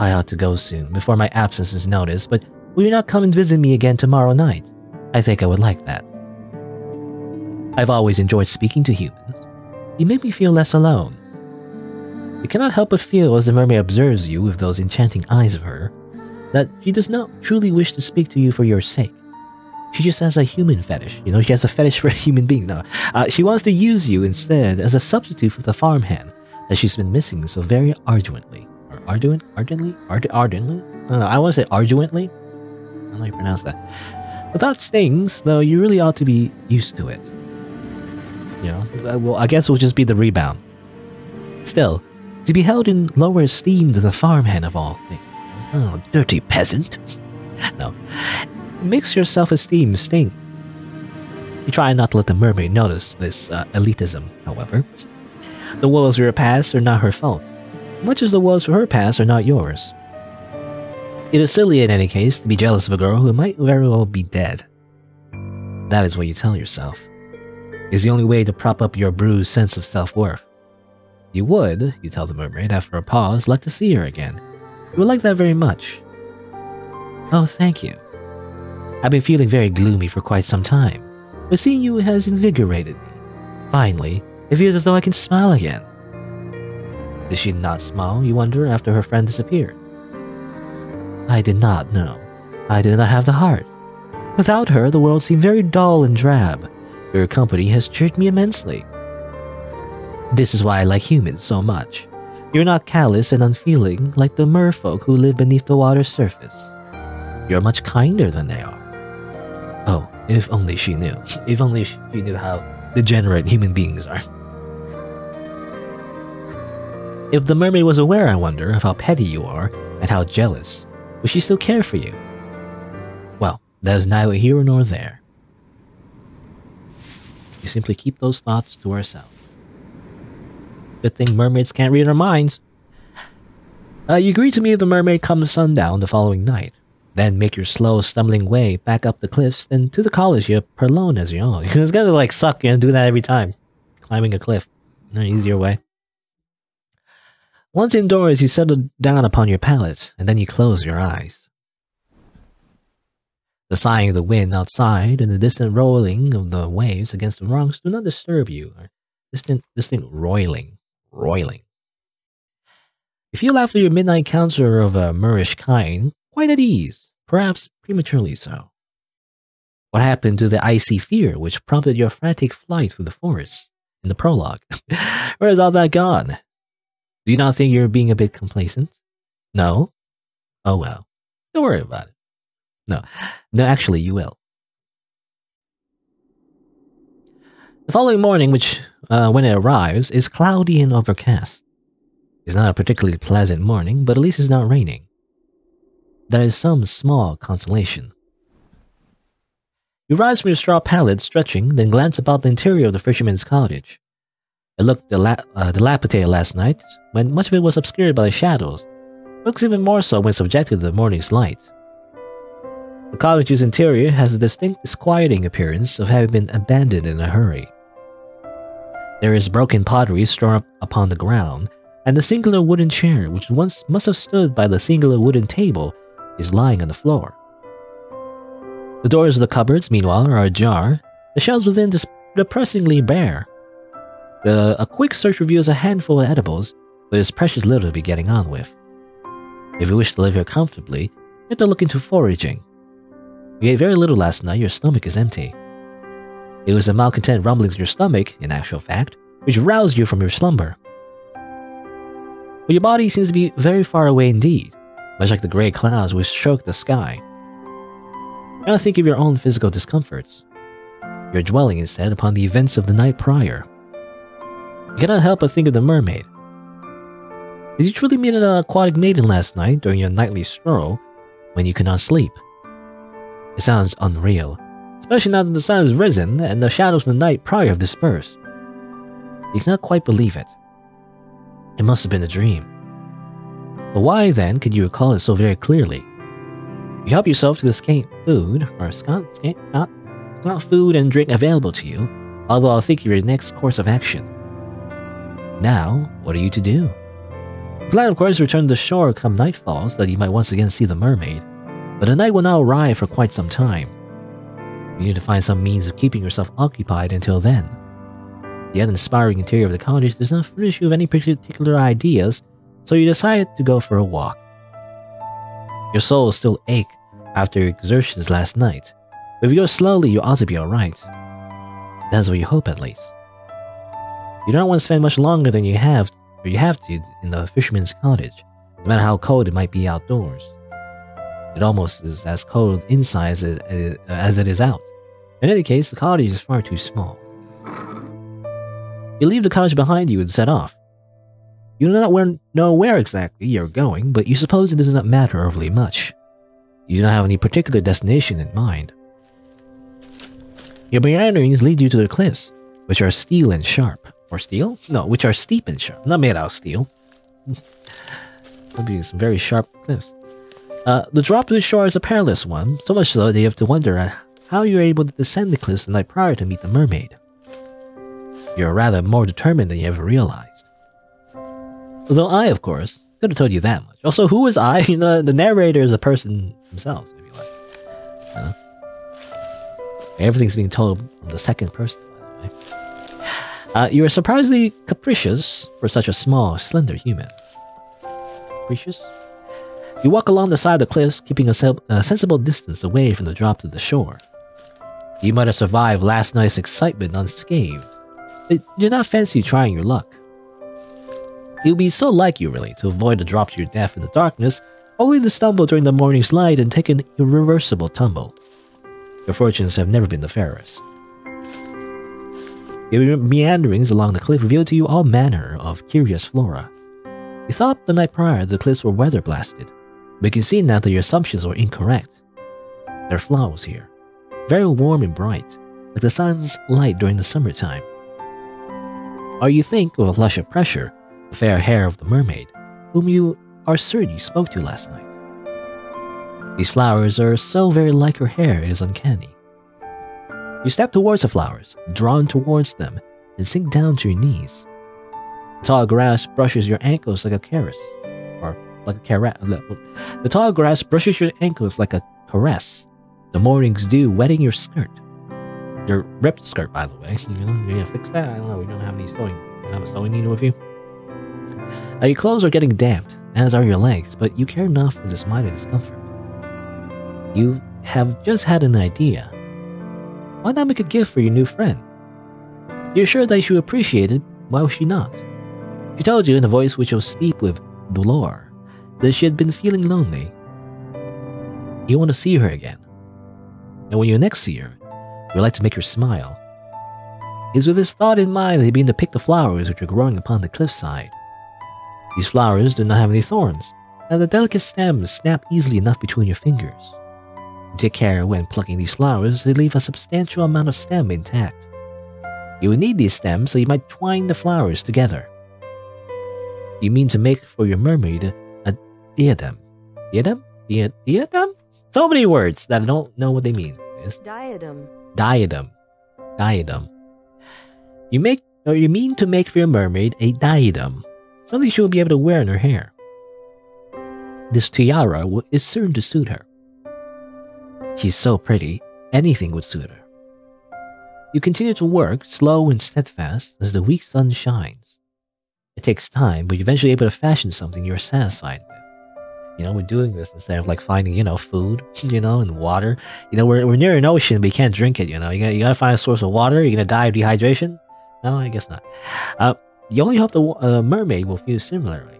I ought to go soon, before my absence is noticed, but will you not come and visit me again tomorrow night? I think I would like that. I've always enjoyed speaking to humans. You make me feel less alone. You cannot help but feel, as the mermaid observes you with those enchanting eyes of her, that she does not truly wish to speak to you for your sake. She just has a human fetish, you know, she has a fetish for a human being. No, uh, she wants to use you instead as a substitute for the farmhand that she's been missing so very arduously. Or arduin? Ardently? Ardu ardently? I don't know, I want to say arduously? I don't know how you pronounce that. Without stings, though, you really ought to be used to it. You know, well, I guess it will just be the rebound. Still, to be held in lower esteem than the farmhand of all things. Oh, dirty peasant. No. Makes your self-esteem sting. You try not to let the mermaid notice this uh, elitism, however. The woes of your past are not her fault, much as the woes of her past are not yours. It is silly in any case to be jealous of a girl who might very well be dead. That is what you tell yourself. It's the only way to prop up your bruised sense of self-worth. You would, you tell the mermaid after a pause, like to see her again. You would like that very much. Oh, thank you. I've been feeling very gloomy for quite some time, but seeing you has invigorated me. Finally, it feels as though I can smile again. Did she not smile, you wonder, after her friend disappeared? I did not, no. I did not have the heart. Without her, the world seemed very dull and drab. Your company has cheered me immensely. This is why I like humans so much. You're not callous and unfeeling like the merfolk who live beneath the water's surface. You're much kinder than they are. Oh, if only she knew. If only she knew how degenerate human beings are. If the mermaid was aware, I wonder, of how petty you are and how jealous, would she still care for you? Well, there's neither here nor there. You simply keep those thoughts to ourselves. Good thing mermaids can't read our minds. Uh, you agree to meet the mermaid come sundown the following night. Then make your slow, stumbling way back up the cliffs and to the college you Perlone as you own. It's gonna like suck, you know, do that every time. Climbing a cliff. No easier way. Once indoors, you settle down upon your pallet, and then you close your eyes. The sighing of the wind outside and the distant rolling of the waves against the rocks do not disturb you. Distant, distant roiling. Roiling. You feel after your midnight counselor of a Moorish kind, quite at ease, perhaps prematurely so. What happened to the icy fear which prompted your frantic flight through the forest in the prologue? Where is all that gone? Do you not think you're being a bit complacent? No? Oh well. Don't worry about it. No. No, actually you will. The following morning, which, uh, when it arrives, is cloudy and overcast. It's not a particularly pleasant morning, but at least it's not raining. That is some small consolation. rise from your straw pallet, stretching, then glance about the interior of the fisherman's cottage. It looked dilap uh, dilapidated last night, when much of it was obscured by the shadows. It looks even more so when subjected to the morning's light. The cottage's interior has a distinct, disquieting appearance of having been abandoned in a hurry. There is broken pottery strewn up upon the ground, and the singular wooden chair, which once must have stood by the singular wooden table, is lying on the floor. The doors of the cupboards, meanwhile, are ajar, the shelves within depressingly bare. The, a quick search reveals a handful of edibles, but there's precious little to be getting on with. If you wish to live here comfortably, you have to look into foraging. You ate very little last night, your stomach is empty. It was the malcontent rumblings in your stomach, in actual fact, which roused you from your slumber. But your body seems to be very far away indeed, much like the grey clouds which choke the sky. You cannot think of your own physical discomforts. You are dwelling instead upon the events of the night prior. You cannot help but think of the mermaid. Did you truly meet an aquatic maiden last night during your nightly stroll when you could not sleep? It sounds unreal, especially now that the sun has risen and the shadows from the night prior have dispersed. You cannot quite believe it. It must have been a dream. But why then could you recall it so very clearly? You help yourself to the scant food, or scant, scant, scant, scant food and drink available to you, although I'll think of your next course of action. Now, what are you to do? The plan, of course, return to the shore come nightfall so that you might once again see the mermaid, but the night will not arrive for quite some time. You need to find some means of keeping yourself occupied until then. The uninspiring interior of the cottage does not furnish you with any particular ideas, so you decide to go for a walk. Your soul is still ache after your exertions last night, but if you go slowly, you ought to be alright. That's what you hope, at least. You don't want to spend much longer than you have or you have to in the fisherman's cottage, no matter how cold it might be outdoors. It almost is as cold inside as it, as it is out. In any case, the cottage is far too small. You leave the cottage behind you and set off. You do not know where exactly you are going, but you suppose it does not matter overly much. You do not have any particular destination in mind. Your meanderings lead you to the cliffs, which are steel and sharp. Or steel? No, which are steep and sharp. Not made out of steel. That'd be some very sharp cliffs. Uh, the drop to the shore is a perilous one, so much so that you have to wonder at how you are able to descend the cliffs the night prior to meet the mermaid. You are rather more determined than you ever realized. Although I, of course, could have told you that much. Also, who was I? You know, the narrator is a person themselves, if you like. You know? Everything's being told from the second person, by the way. Uh, you are surprisingly capricious for such a small, slender human. Capricious? You walk along the side of the cliffs, keeping a, a sensible distance away from the drop to the shore. You might have survived last night's excitement unscathed, but you do not fancy trying your luck. It would be so like you, really, to avoid the drop to your death in the darkness, only to stumble during the morning's light and take an irreversible tumble. Your fortunes have never been the fairest. Your meanderings along the cliff revealed to you all manner of curious flora. You thought the night prior the cliffs were weather-blasted, but you can see now that your assumptions were incorrect. There are flowers here, very warm and bright, like the sun's light during the summertime. Or you think, with a flush of pressure, the fair hair of the mermaid, whom you are certain you spoke to last night. These flowers are so very like her hair it is uncanny. You step towards the flowers, drawn towards them, and sink down to your knees. The tall grass brushes your ankles like a caress, or like a caress. The tall grass brushes your ankles like a caress. The morning's dew wetting your skirt, your ripped skirt, by the way. You know, you're gonna fix that. I don't know. We don't have any sewing. You don't have a sewing needle with you. Now, your clothes are getting damped, as are your legs, but you care not for this minor discomfort. You have just had an idea. Why not make a gift for your new friend? You're sure that she appreciated it, why would she not? She told you in a voice which was steep with dolor that she had been feeling lonely. You want to see her again. And when you next see her, you'd like to make her smile. It's with this thought in mind that you begin to pick the flowers which are growing upon the cliffside. These flowers do not have any thorns, and the delicate stems snap easily enough between your fingers. Take care when plucking these flowers to leave a substantial amount of stem intact. You will need these stems, so you might twine the flowers together. You mean to make for your mermaid a diadem. Diadem? Dia diadem? So many words that I don't know what they mean. It's diadem. Diadem. Diadem. You make or you mean to make for your mermaid a diadem, something she will be able to wear in her hair. This tiara will, is certain to suit her. She's so pretty, anything would suit her. You continue to work, slow and steadfast, as the weak sun shines. It takes time, but you're eventually able to fashion something you're satisfied with. You know, we're doing this instead of like finding, you know, food, you know, and water. You know, we're, we're near an ocean, but you can't drink it, you know. You gotta, you gotta find a source of water. You're gonna die of dehydration? No, I guess not. Uh, you only hope the uh, mermaid will feel similarly.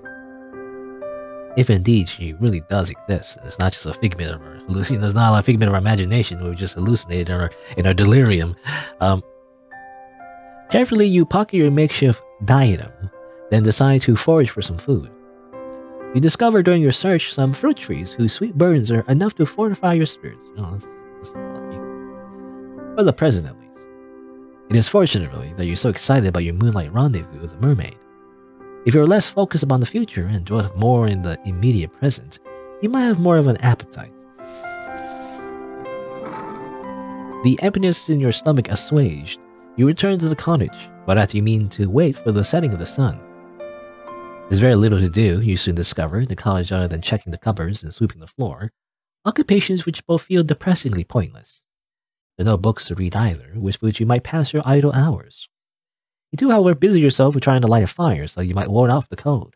If indeed she really does exist, it's not just a figment of her, you know, it's not a figment of our imagination. We just hallucinated in our, in our delirium. Um, carefully, you pocket your makeshift diadem, then decide to forage for some food. You discover during your search some fruit trees whose sweet burdens are enough to fortify your spirits. Oh, that's, that's lucky. For the present, at least. It is fortunate, really, that you're so excited about your moonlight rendezvous with the mermaid. If you're less focused upon the future and dwelt more in the immediate present, you might have more of an appetite. The emptiness in your stomach assuaged, you return to the cottage, but after you mean to wait for the setting of the sun. There's very little to do, you soon discover, the cottage other than checking the cupboards and sweeping the floor, occupations which both feel depressingly pointless. There are no books to read either, with which you might pass your idle hours. You do, however, busy yourself with trying to light a fire so you might ward off the cold.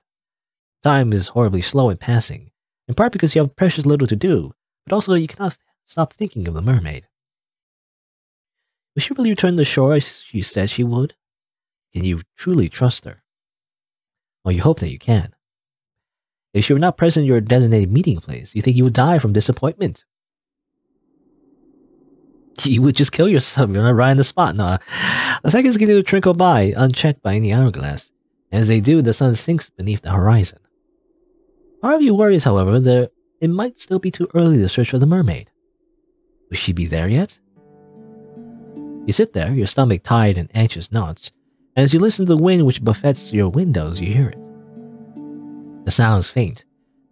Time is horribly slow in passing, in part because you have precious little to do, but also you cannot stop thinking of the mermaid. Will she really return to shore as she said she would? Can you truly trust her? Well, you hope that you can. If she were not present in your designated meeting place, you think you would die from disappointment. You would just kill yourself, you're not right on the spot. No. The seconds continue to trickle by, unchecked by any hourglass. As they do, the sun sinks beneath the horizon. Part of you worries, however, that it might still be too early to search for the mermaid. Will she be there yet? You sit there, your stomach tied in anxious knots, and as you listen to the wind which buffets your windows, you hear it. The sound is faint,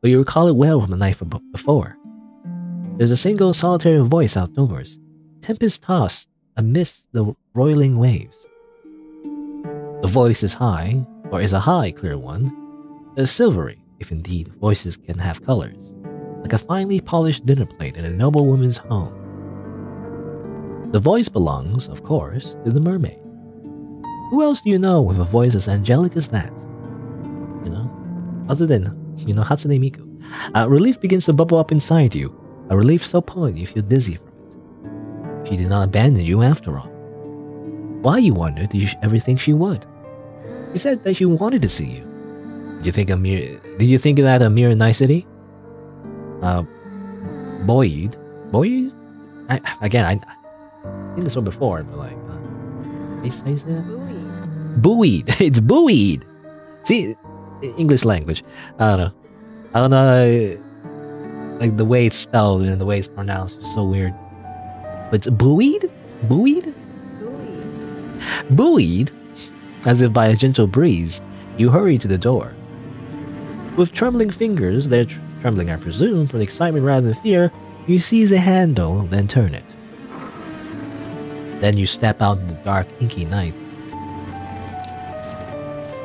but you recall it well from the night before. There's a single solitary voice outdoors, tempest tossed amidst the roiling waves. The voice is high, or is a high, clear one, a silvery, if indeed voices can have colors, like a finely polished dinner plate in a noblewoman's home. The voice belongs, of course, to the mermaid. Who else do you know with a voice as angelic as that? You know, other than, you know, Hatsune Miku. Uh, relief begins to bubble up inside you, a relief so potent you feel dizzy from. She did not abandon you after all. Why, you wonder, did you ever think she would? She said that she wanted to see you. Did you think a mere? Did you think that a mere nicety? Uh, Boyd, Boyd. I, again, I, I've seen this one before, but like, uh, I say that. Buoyed. It's buoyed. See, English language. I don't know. I don't know. Like the way it's spelled and the way it's pronounced is so weird. But it's buoyed? Buoyed? Buoyed? Buoyed? As if by a gentle breeze, you hurry to the door. With trembling fingers, they're tr trembling, I presume, from excitement rather than fear, you seize the handle, then turn it. Then you step out in the dark, inky night.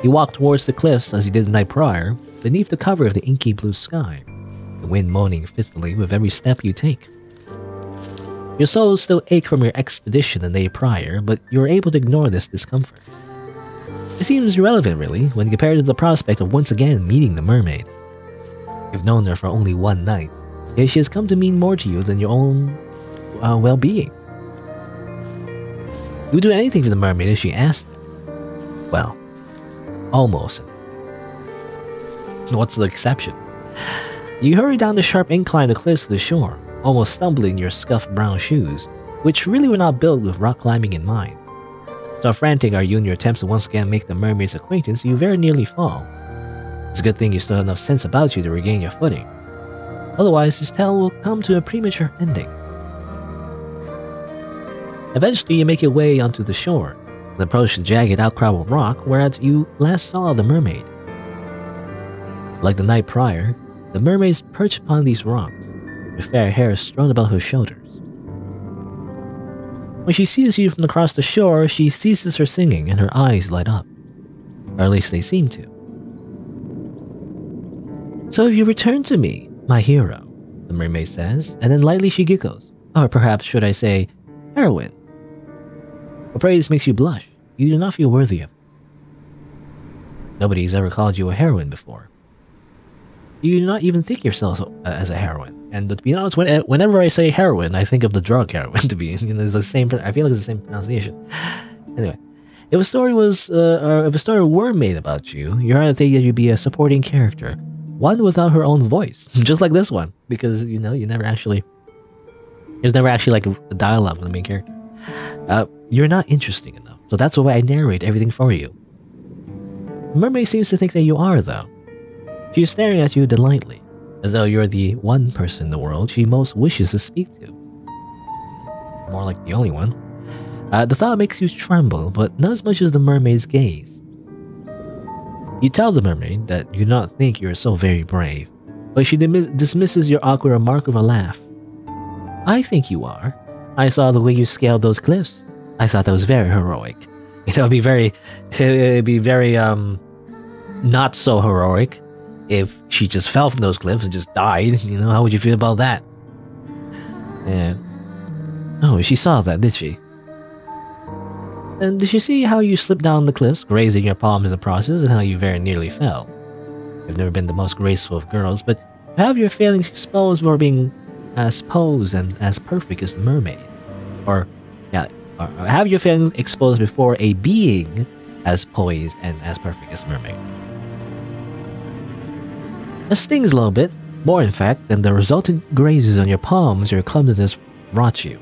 You walk towards the cliffs as you did the night prior, beneath the cover of the inky blue sky, the wind moaning fitfully with every step you take. Your souls still ache from your expedition the day prior, but you are able to ignore this discomfort. It seems irrelevant, really, when compared to the prospect of once again meeting the mermaid. You've known her for only one night, yet she has come to mean more to you than your own uh, well-being. You would do anything for the mermaid if she asked. Well, almost. What's the exception? You hurry down the sharp incline that cliffs to the shore, almost stumbling in your scuffed brown shoes, which really were not built with rock climbing in mind. So frantic are you in your attempts to once again make the mermaid's acquaintance, you very nearly fall. It's a good thing you still have enough sense about you to regain your footing. Otherwise, this tale will come to a premature ending. Eventually, you make your way onto the shore and approach the jagged outcrop of rock where you last saw the mermaid. Like the night prior, the mermaid is perched upon these rocks, her fair hair strewn about her shoulders. When she sees you from across the shore, she ceases her singing and her eyes light up. Or at least they seem to. "So if you return to me, my hero," the mermaid says, and then lightly she giggles. Or perhaps should I say, heroine. A praise makes you blush. You do not feel worthy of it. Nobody's ever called you a heroine before. You do not even think yourself as a heroine. And to be honest, when, whenever I say heroine, I think of the drug heroin. To be, you know, it's the same. I feel like it's the same pronunciation. Anyway, if a story was, uh, or if a story were made about you, you're either thinking that you'd be a supporting character, one without her own voice, just like this one, because you know you never actually. There's never actually like a dialogue with the main character. Uh, you're not interesting enough, so that's why I narrate everything for you. The mermaid seems to think that you are, though. She's staring at you delightedly, as though you're the one person in the world she most wishes to speak to. More like the only one. Uh, the thought makes you tremble, but not as much as the mermaid's gaze. You tell the mermaid that you do not think you're so very brave, but she dismisses your awkward remark with a laugh. "I think you are. I saw the way you scaled those cliffs. I thought that was very heroic." You know, it'd be very, it'd be very, um, not so heroic if she just fell from those cliffs and just died. You know, how would you feel about that? Yeah. Oh, she saw that, did she? And did she see how you slipped down the cliffs, grazing your palms in the process, and how you very nearly fell? You've never been the most graceful of girls, but you have your failings exposed for being as posed and as perfect as the mermaid. Or, yeah, or have your feelings exposed before a being as poised and as perfect as the mermaid. It stings a little bit, more in fact, than the resultant grazes on your palms your clumsiness wrought you.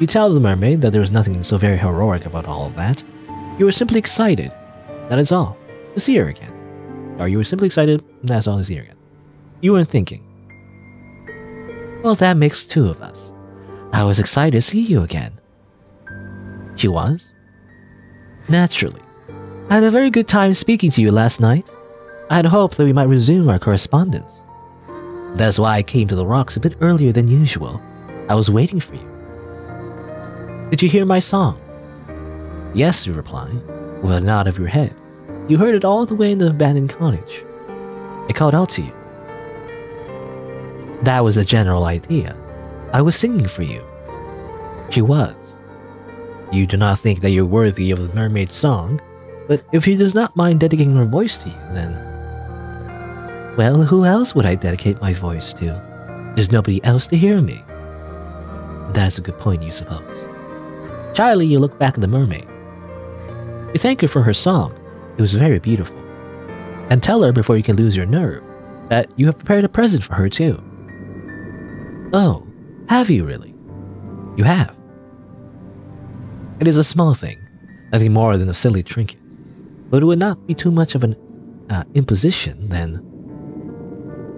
You tell the mermaid that there was nothing so very heroic about all of that. You were simply excited, that is all, to see her again. Or you were simply excited, that's all, to see her again. You weren't thinking. Well, that makes two of us. I was excited to see you again. She was? Naturally. I had a very good time speaking to you last night. I had hoped that we might resume our correspondence. That's why I came to the rocks a bit earlier than usual. I was waiting for you. Did you hear my song? Yes, you replied, with a nod of your head. You heard it all the way in the abandoned cottage. It called out to you. That was the general idea. I was singing for you. She was. You do not think that you're worthy of the mermaid's song, but if she does not mind dedicating her voice to you, then... Well, who else would I dedicate my voice to? There's nobody else to hear me. That's a good point, you suppose. Shyly, you look back at the mermaid. You thank her for her song. It was very beautiful. And tell her before you can lose your nerve that you have prepared a present for her, too. Oh, have you really? You have. It is a small thing, nothing more than a silly trinket, but it would not be too much of an uh, imposition then.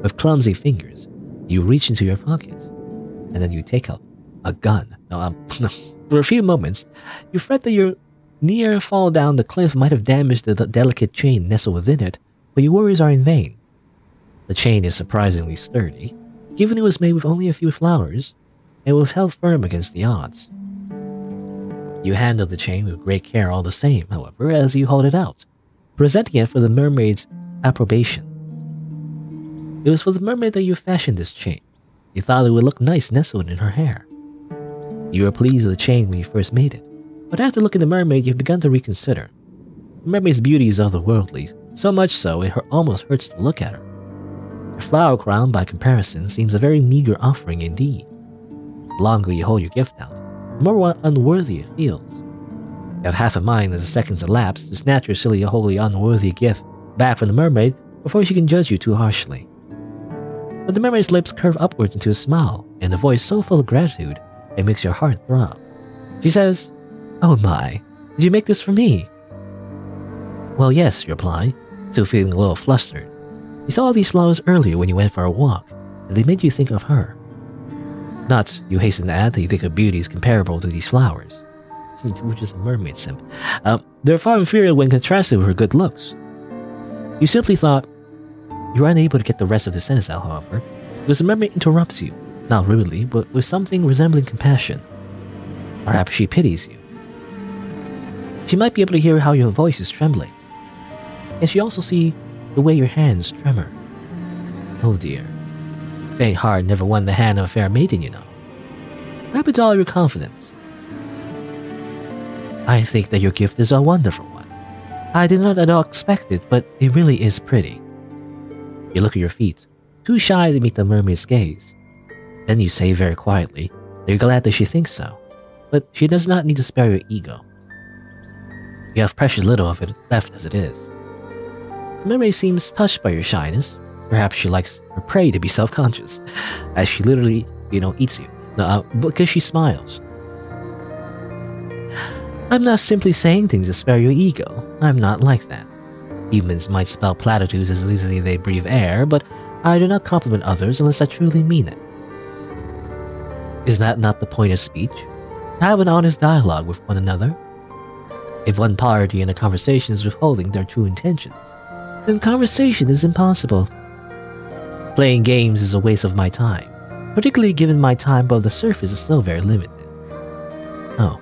With clumsy fingers, you reach into your pocket, and then you take out a gun. Now, um, for a few moments, you fret that your near fall down the cliff might have damaged the delicate chain nestled within it, but your worries are in vain. The chain is surprisingly sturdy, given it was made with only a few flowers, and was held firm against the odds. You handle the chain with great care all the same, however, as you hold it out, presenting it for the mermaid's approbation. It was for the mermaid that you fashioned this chain. You thought it would look nice nestled in her hair. You were pleased with the chain when you first made it, but after looking at the mermaid, you've begun to reconsider. The mermaid's beauty is otherworldly, so much so it almost hurts to look at her. A flower crown, by comparison, seems a very meager offering indeed. The longer you hold your gift out, the more unworthy it feels. You have half a mind as the seconds elapse to snatch your silly, wholly unworthy gift back from the mermaid before she can judge you too harshly. But the mermaid's lips curve upwards into a smile, and a voice so full of gratitude it makes your heart throb. She says, "Oh my, did you make this for me?" "Well, yes," you reply, still feeling a little flustered. You saw these flowers earlier when you went for a walk, and they made you think of her. Not, you hasten to add, that you think her beauty is comparable to these flowers. Which is a mermaid simp. Um, they're far inferior when contrasted with her good looks. You simply thought. You're unable to get the rest of the sentence out, however, because the mermaid interrupts you, not rudely, but with something resembling compassion. Perhaps she pities you. She might be able to hear how your voice is trembling. And she also sees the way your hands tremor. Oh dear. Faint heart never won the hand of a fair maiden, you know. What happened to all your confidence? I think that your gift is a wonderful one. I did not at all expect it, but it really is pretty. You look at your feet, too shy to meet the mermaid's gaze. Then you say very quietly that you're glad that she thinks so, but she does not need to spare your ego. You have precious little of it left as it is. The mermaid seems touched by your shyness. Perhaps she likes her prey to be self-conscious, as she literally, you know, eats you. No, uh, because she smiles. I'm not simply saying things to spare your ego. I'm not like that. Humans might spell platitudes as easily as they breathe air, but I do not compliment others unless I truly mean it. Is that not the point of speech? To have an honest dialogue with one another? If one party in a conversation is withholding their true intentions, then conversation is impossible. Playing games is a waste of my time, particularly given my time above the surface is still very limited. Oh.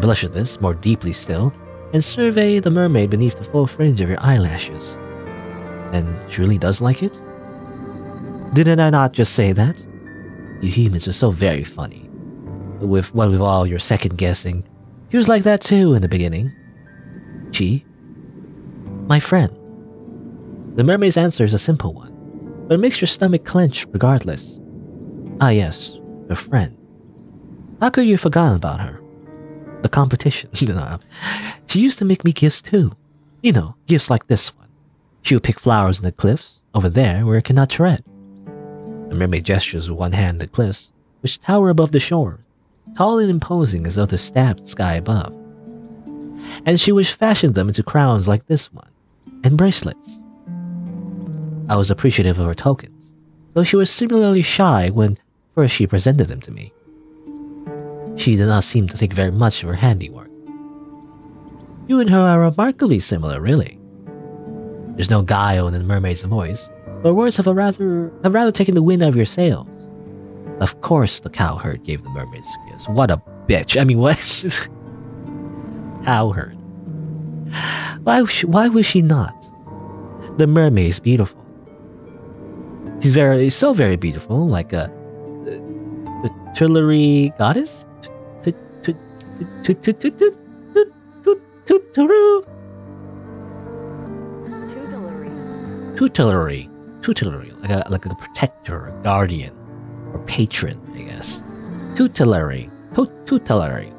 Blush at this, more deeply still, and survey the mermaid beneath the full fringe of your eyelashes. And she really does like it? Didn't I not just say that? You humans are so very funny. With what with all your second guessing, she was like that too in the beginning. She? My friend. The mermaid's answer is a simple one, but it makes your stomach clench regardless. Ah yes, your friend. How could you have forgotten about her? The competition. She used to make me gifts too. You know, gifts like this one. She would pick flowers in the cliffs, over there where it cannot tread. The mermaid gestures with one hand the cliffs, which tower above the shore, tall and imposing as though they stabbed the sky above. And she would fashion them into crowns like this one, and bracelets. I was appreciative of her tokens, though she was similarly shy when first she presented them to me. She did not seem to think very much of her handiwork. You and her are remarkably similar, really. There's no guile in the mermaid's voice, but words have, a rather, have rather taken the wind out of your sails. Of course the cowherd gave the mermaid's kiss. What a bitch. I mean, what? Cowherd. Why, why was she not? The mermaid is beautiful. She's very, so very beautiful, like a tutelary goddess? Tutelary, tutelary, like a like a protector, a guardian, or patron, I guess. Tutelary, tutelary,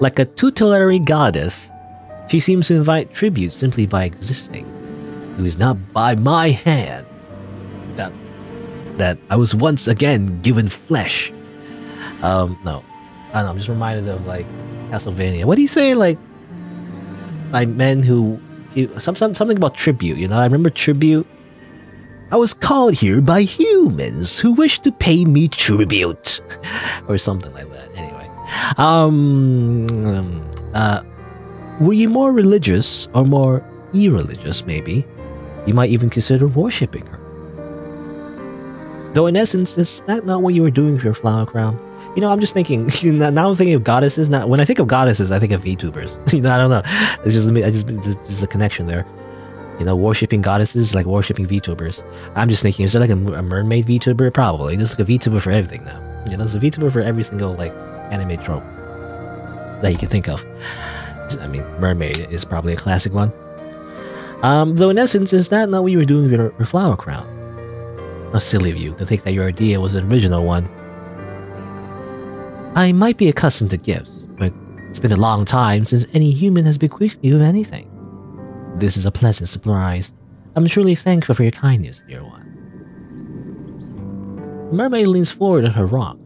like a tutelary goddess. She seems to invite tribute simply by existing. It was not by my hand that that I was once again given flesh. Um, no, I don't know, I'm just reminded of like Castlevania. What do you say, like, by men who, some, some, something about tribute, you know, I remember tribute. I was called here by humans who wish to pay me tribute, or something like that, anyway. Um, uh, were you more religious, or more irreligious, maybe? You might even consider worshipping her. Though in essence, is that not what you were doing for your flower crown? You know, I'm just thinking, now I'm thinking of goddesses. Now, when I think of goddesses, I think of VTubers. You know, I don't know. It's just, I just, there's just a connection there. You know, worshipping goddesses is like worshipping VTubers. I'm just thinking, is there like a, a mermaid VTuber? Probably. There's like a VTuber for everything now. You know, there's a VTuber for every single, like, anime trope that you can think of. I mean, mermaid is probably a classic one. Um, though in essence, is that not what you were doing with your, your flower crown? How silly of you to think that your idea was an original one. I might be accustomed to gifts, but it's been a long time since any human has bequeathed me with anything. This is a pleasant surprise. I'm truly thankful for your kindness, dear one. The mermaid leans forward on her rocks,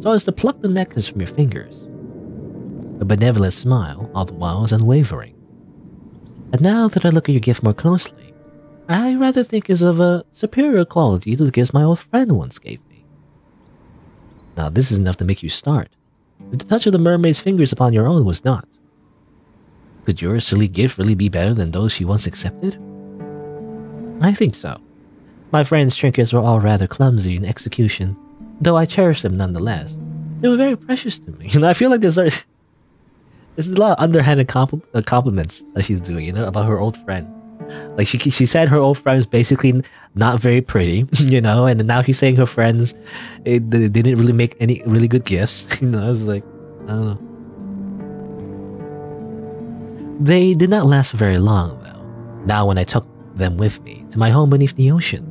so as to pluck the necklace from your fingers. A benevolent smile, all the while, is unwavering. And now that I look at your gift more closely, I rather think it's of a superior quality to the gifts my old friend once gave me. Now this is enough to make you start, but the touch of the mermaid's fingers upon your own was not. Could your silly gift really be better than those she once accepted? I think so. My friend's trinkets were all rather clumsy in execution, though I cherished them nonetheless. They were very precious to me, and I feel like there's a, there's a lot of underhanded compl uh, compliments that she's doing, you know, about her old friend. Like, she she said her old friend was basically not very pretty, you know, and now she's saying her friends it, they didn't really make any really good gifts, you know. I was like, I don't know. They did not last very long, though. Now when I took them with me to my home beneath the ocean,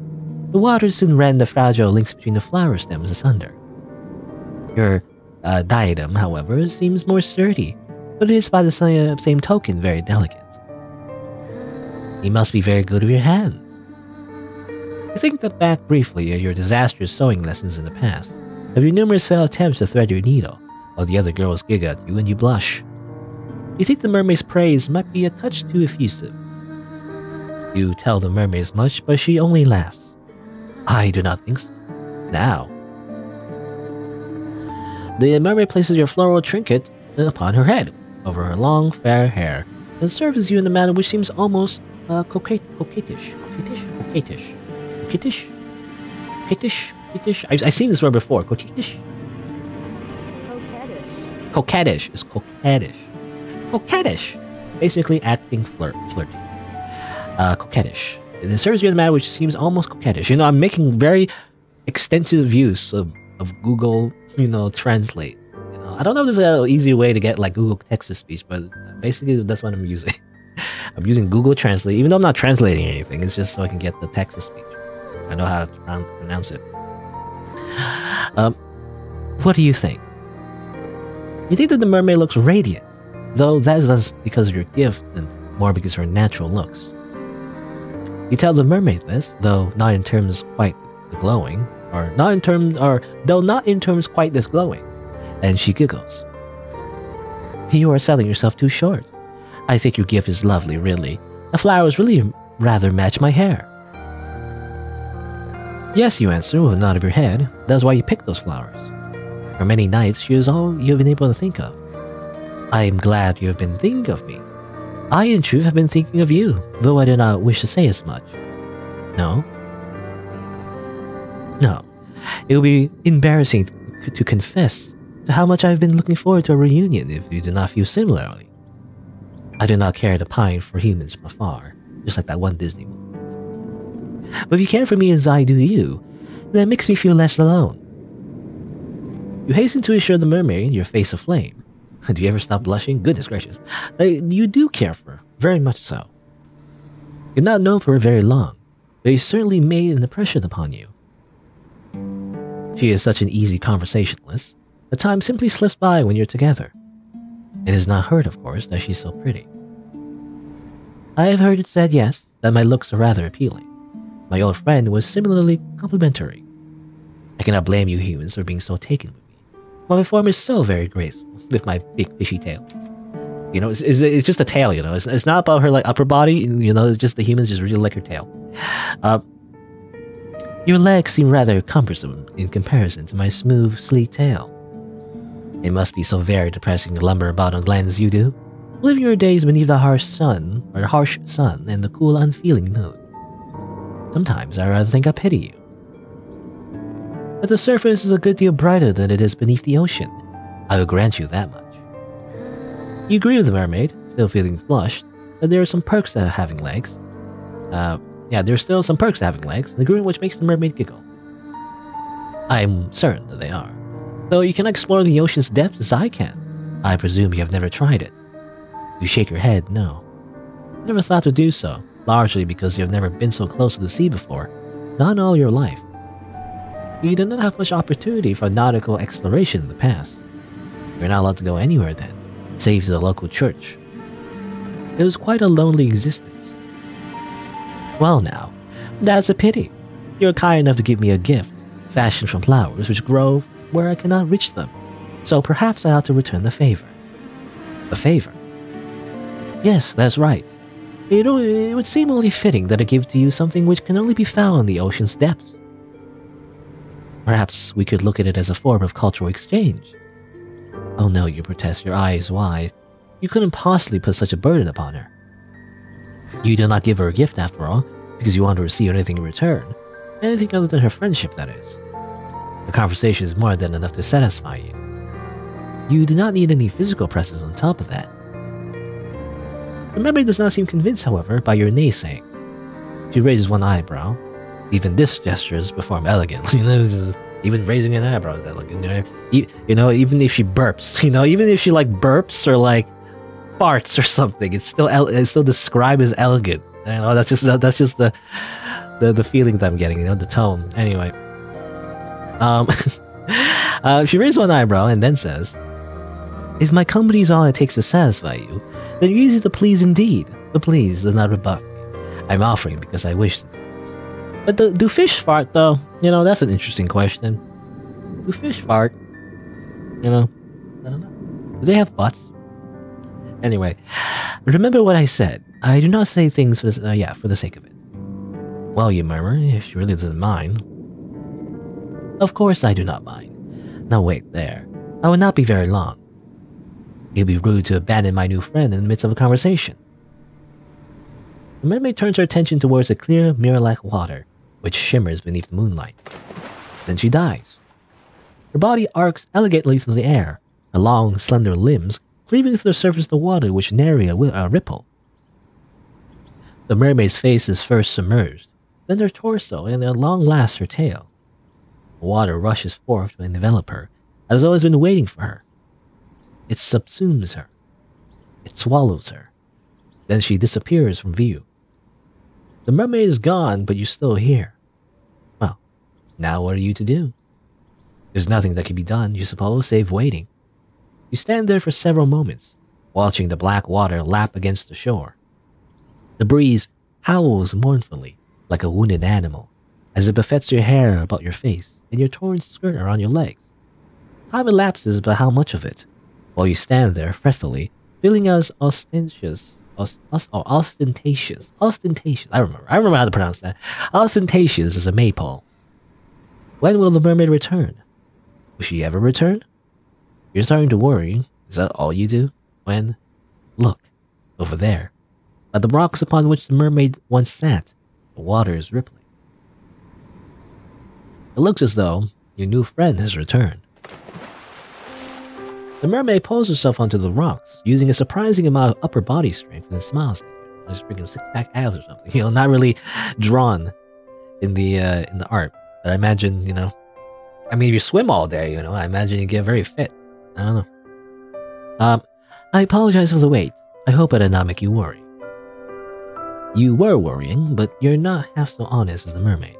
the waters soon ran the fragile links between the flower stems asunder. Your uh, diadem, however, seems more sturdy, but it is by the same token very delicate. You must be very good with your hands. I think that back briefly at your disastrous sewing lessons in the past, of your numerous failed attempts to thread your needle, while the other girls giggle at you and you blush. You think the mermaid's praise might be a touch too effusive. You tell the mermaid as much, but she only laughs. I do not think so. Now. The mermaid places your floral trinket upon her head, over her long, fair hair, and serves you in a manner which seems almost Uh, coquet, coquetish, coquetish, coquetish, coquetish, coquetish, coquetish. I've, I've seen this word before. Coquetish. Coquettish. Coquettish is coquettish. Coquettish. Basically acting flirt, flirty. Uh, coquettish. It serves you in a manner which seems almost coquettish. You know, I'm making very extensive use of, of Google, you know, Translate. You know, I don't know if there's an easy way to get like Google text-to-speech, but basically that's what I'm using. I'm using Google Translate, even though I'm not translating anything. It's just so I can get the text to speech. I know how to pronounce it. Um, what do you think? You think that the mermaid looks radiant, though that is less because of your gift and more because of her natural looks. You tell the mermaid this, though not in terms quite the glowing, or not in terms, or though not in terms quite this glowing, and she giggles. You are selling yourself too short. I think your gift is lovely, really. The flowers really rather match my hair. Yes, you answer with a nod of your head. That's why you picked those flowers. For many nights, she is all you have been able to think of. I am glad you have been thinking of me. I, in truth, have been thinking of you, though I do not wish to say as much. No? No. It will be embarrassing to, to confess to how much I have been looking forward to a reunion if you do not feel similarly. I do not care to pine for humans from afar, just like that one Disney movie. But if you care for me as I do you, then it makes me feel less alone. You hasten to assure the mermaid, your face aflame. Do you ever stop blushing? Goodness gracious. You do care for her, very much so. You've not known for her very long, but you certainly made an impression upon you. She is such an easy conversationalist, that time simply slips by when you're together. It is not heard, of course, that she's so pretty. I have heard it said, yes, that my looks are rather appealing. My old friend was similarly complimentary. I cannot blame you humans for being so taken with me, while my form is so very graceful with my big fishy tail. You know, it's, it's, it's just a tail, you know. It's, it's not about her like upper body, you know, it's just the humans just really like her tail. Uh, your legs seem rather cumbersome in comparison to my smooth, sleek tail. It must be so very depressing to lumber about on land as you do, living your days beneath the harsh sun, or the harsh sun and the cool, unfeeling moon. Sometimes I rather think I pity you. But the surface is a good deal brighter than it is beneath the ocean. I will grant you that much. You agree with the mermaid, still feeling flushed, that there are some perks to having legs. Uh, yeah, there's still some perks to having legs, the agreement which makes the mermaid giggle. I am certain that they are. Though you cannot explore the ocean's depths as I can. I presume you have never tried it. You shake your head, no. I never thought to do so, largely because you have never been so close to the sea before, not in all your life. You did not have much opportunity for nautical exploration in the past. You are not allowed to go anywhere then, save to the local church. It was quite a lonely existence. Well now, that's a pity. You are kind enough to give me a gift, fashioned from flowers which grow where I cannot reach them, so perhaps I ought to return the favor. The favor? Yes, that's right. It, it would seem only fitting that I give to you something which can only be found in the ocean's depths. Perhaps we could look at it as a form of cultural exchange. Oh no, you protest, your eyes wide. You couldn't possibly put such a burden upon her. You did not give her a gift, after all, because you wanted to receive anything in return. Anything other than her friendship, that is. The conversation is more than enough to satisfy you. You do not need any physical presence on top of that. Your memory does not seem convinced, however, by your naysaying. She raises one eyebrow. Even this gesture is performed elegantly. Even raising an eyebrow is elegant. You know, you know, even if she burps, you know, even if she like burps or like farts or something, it's still it's still described as elegant. You know, that's just that's just the the, the feeling that I'm getting. You know, the tone. Anyway, um, uh, she raises one eyebrow and then says, "If my company is all it takes to satisfy you, then you're easy to please indeed. The please does not rebuff me. I'm offering because I wish to." But do, do fish fart, though? You know, that's an interesting question. Do fish fart? You know, I don't know. Do they have butts? Anyway, remember what I said. I do not say things for, uh, yeah, for the sake of it. Well, you murmur, if she really doesn't mind. Of course I do not mind. Now wait there. I will not be very long. It would be rude to abandon my new friend in the midst of a conversation. The mermaid turns her attention towards the clear, mirror-like water, which shimmers beneath the moonlight. Then she dives. Her body arcs elegantly through the air, her long, slender limbs cleaving through the surface of the water which nary a ripple. The mermaid's face is first submerged, then her torso, and at long last her tail. The water rushes forth to envelop her, as though it has been waiting for her. It subsumes her. It swallows her. Then she disappears from view. The mermaid is gone, but you're still here. Well, now what are you to do? There's nothing that can be done, you suppose, save waiting. You stand there for several moments, watching the black water lap against the shore. The breeze howls mournfully, like a wounded animal, as it buffets your hair about your face and your torn skirt around your legs. Time elapses, but how much of it? While you stand there fretfully, feeling as ostentatious Or ostentatious. Ostentatious. I remember. I remember how to pronounce that. Ostentatious is a maypole. When will the mermaid return? Will she ever return? You're starting to worry. Is that all you do? When? Look. Over there. At the rocks upon which the mermaid once sat. The water is rippling. It looks as though your new friend has returned. The mermaid pulls herself onto the rocks, using a surprising amount of upper body strength, and smiles at you. Just freaking six-pack abs or something. You know, not really drawn in the uh, in the art. But I imagine, you know, I mean, if you swim all day, you know, I imagine you get very fit. I don't know. Um, I apologize for the wait. I hope I did not make you worry. You were worrying, but you're not half so honest as the mermaid.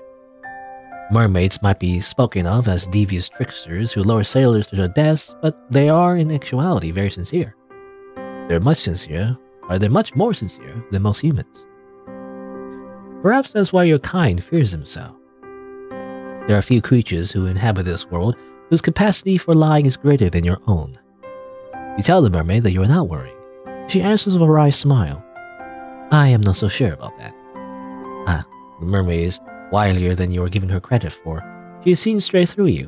Mermaids might be spoken of as devious tricksters who lure sailors to their deaths, but they are in actuality very sincere. They're much sincere, or they're much more sincere than most humans. Perhaps that's why your kind fears them so. There are few creatures who inhabit this world whose capacity for lying is greater than your own. You tell the mermaid that you are not worrying. She answers with a wry smile. I am not so sure about that. Ah, the mermaid is wilier than you are giving her credit for. She has seen straight through you.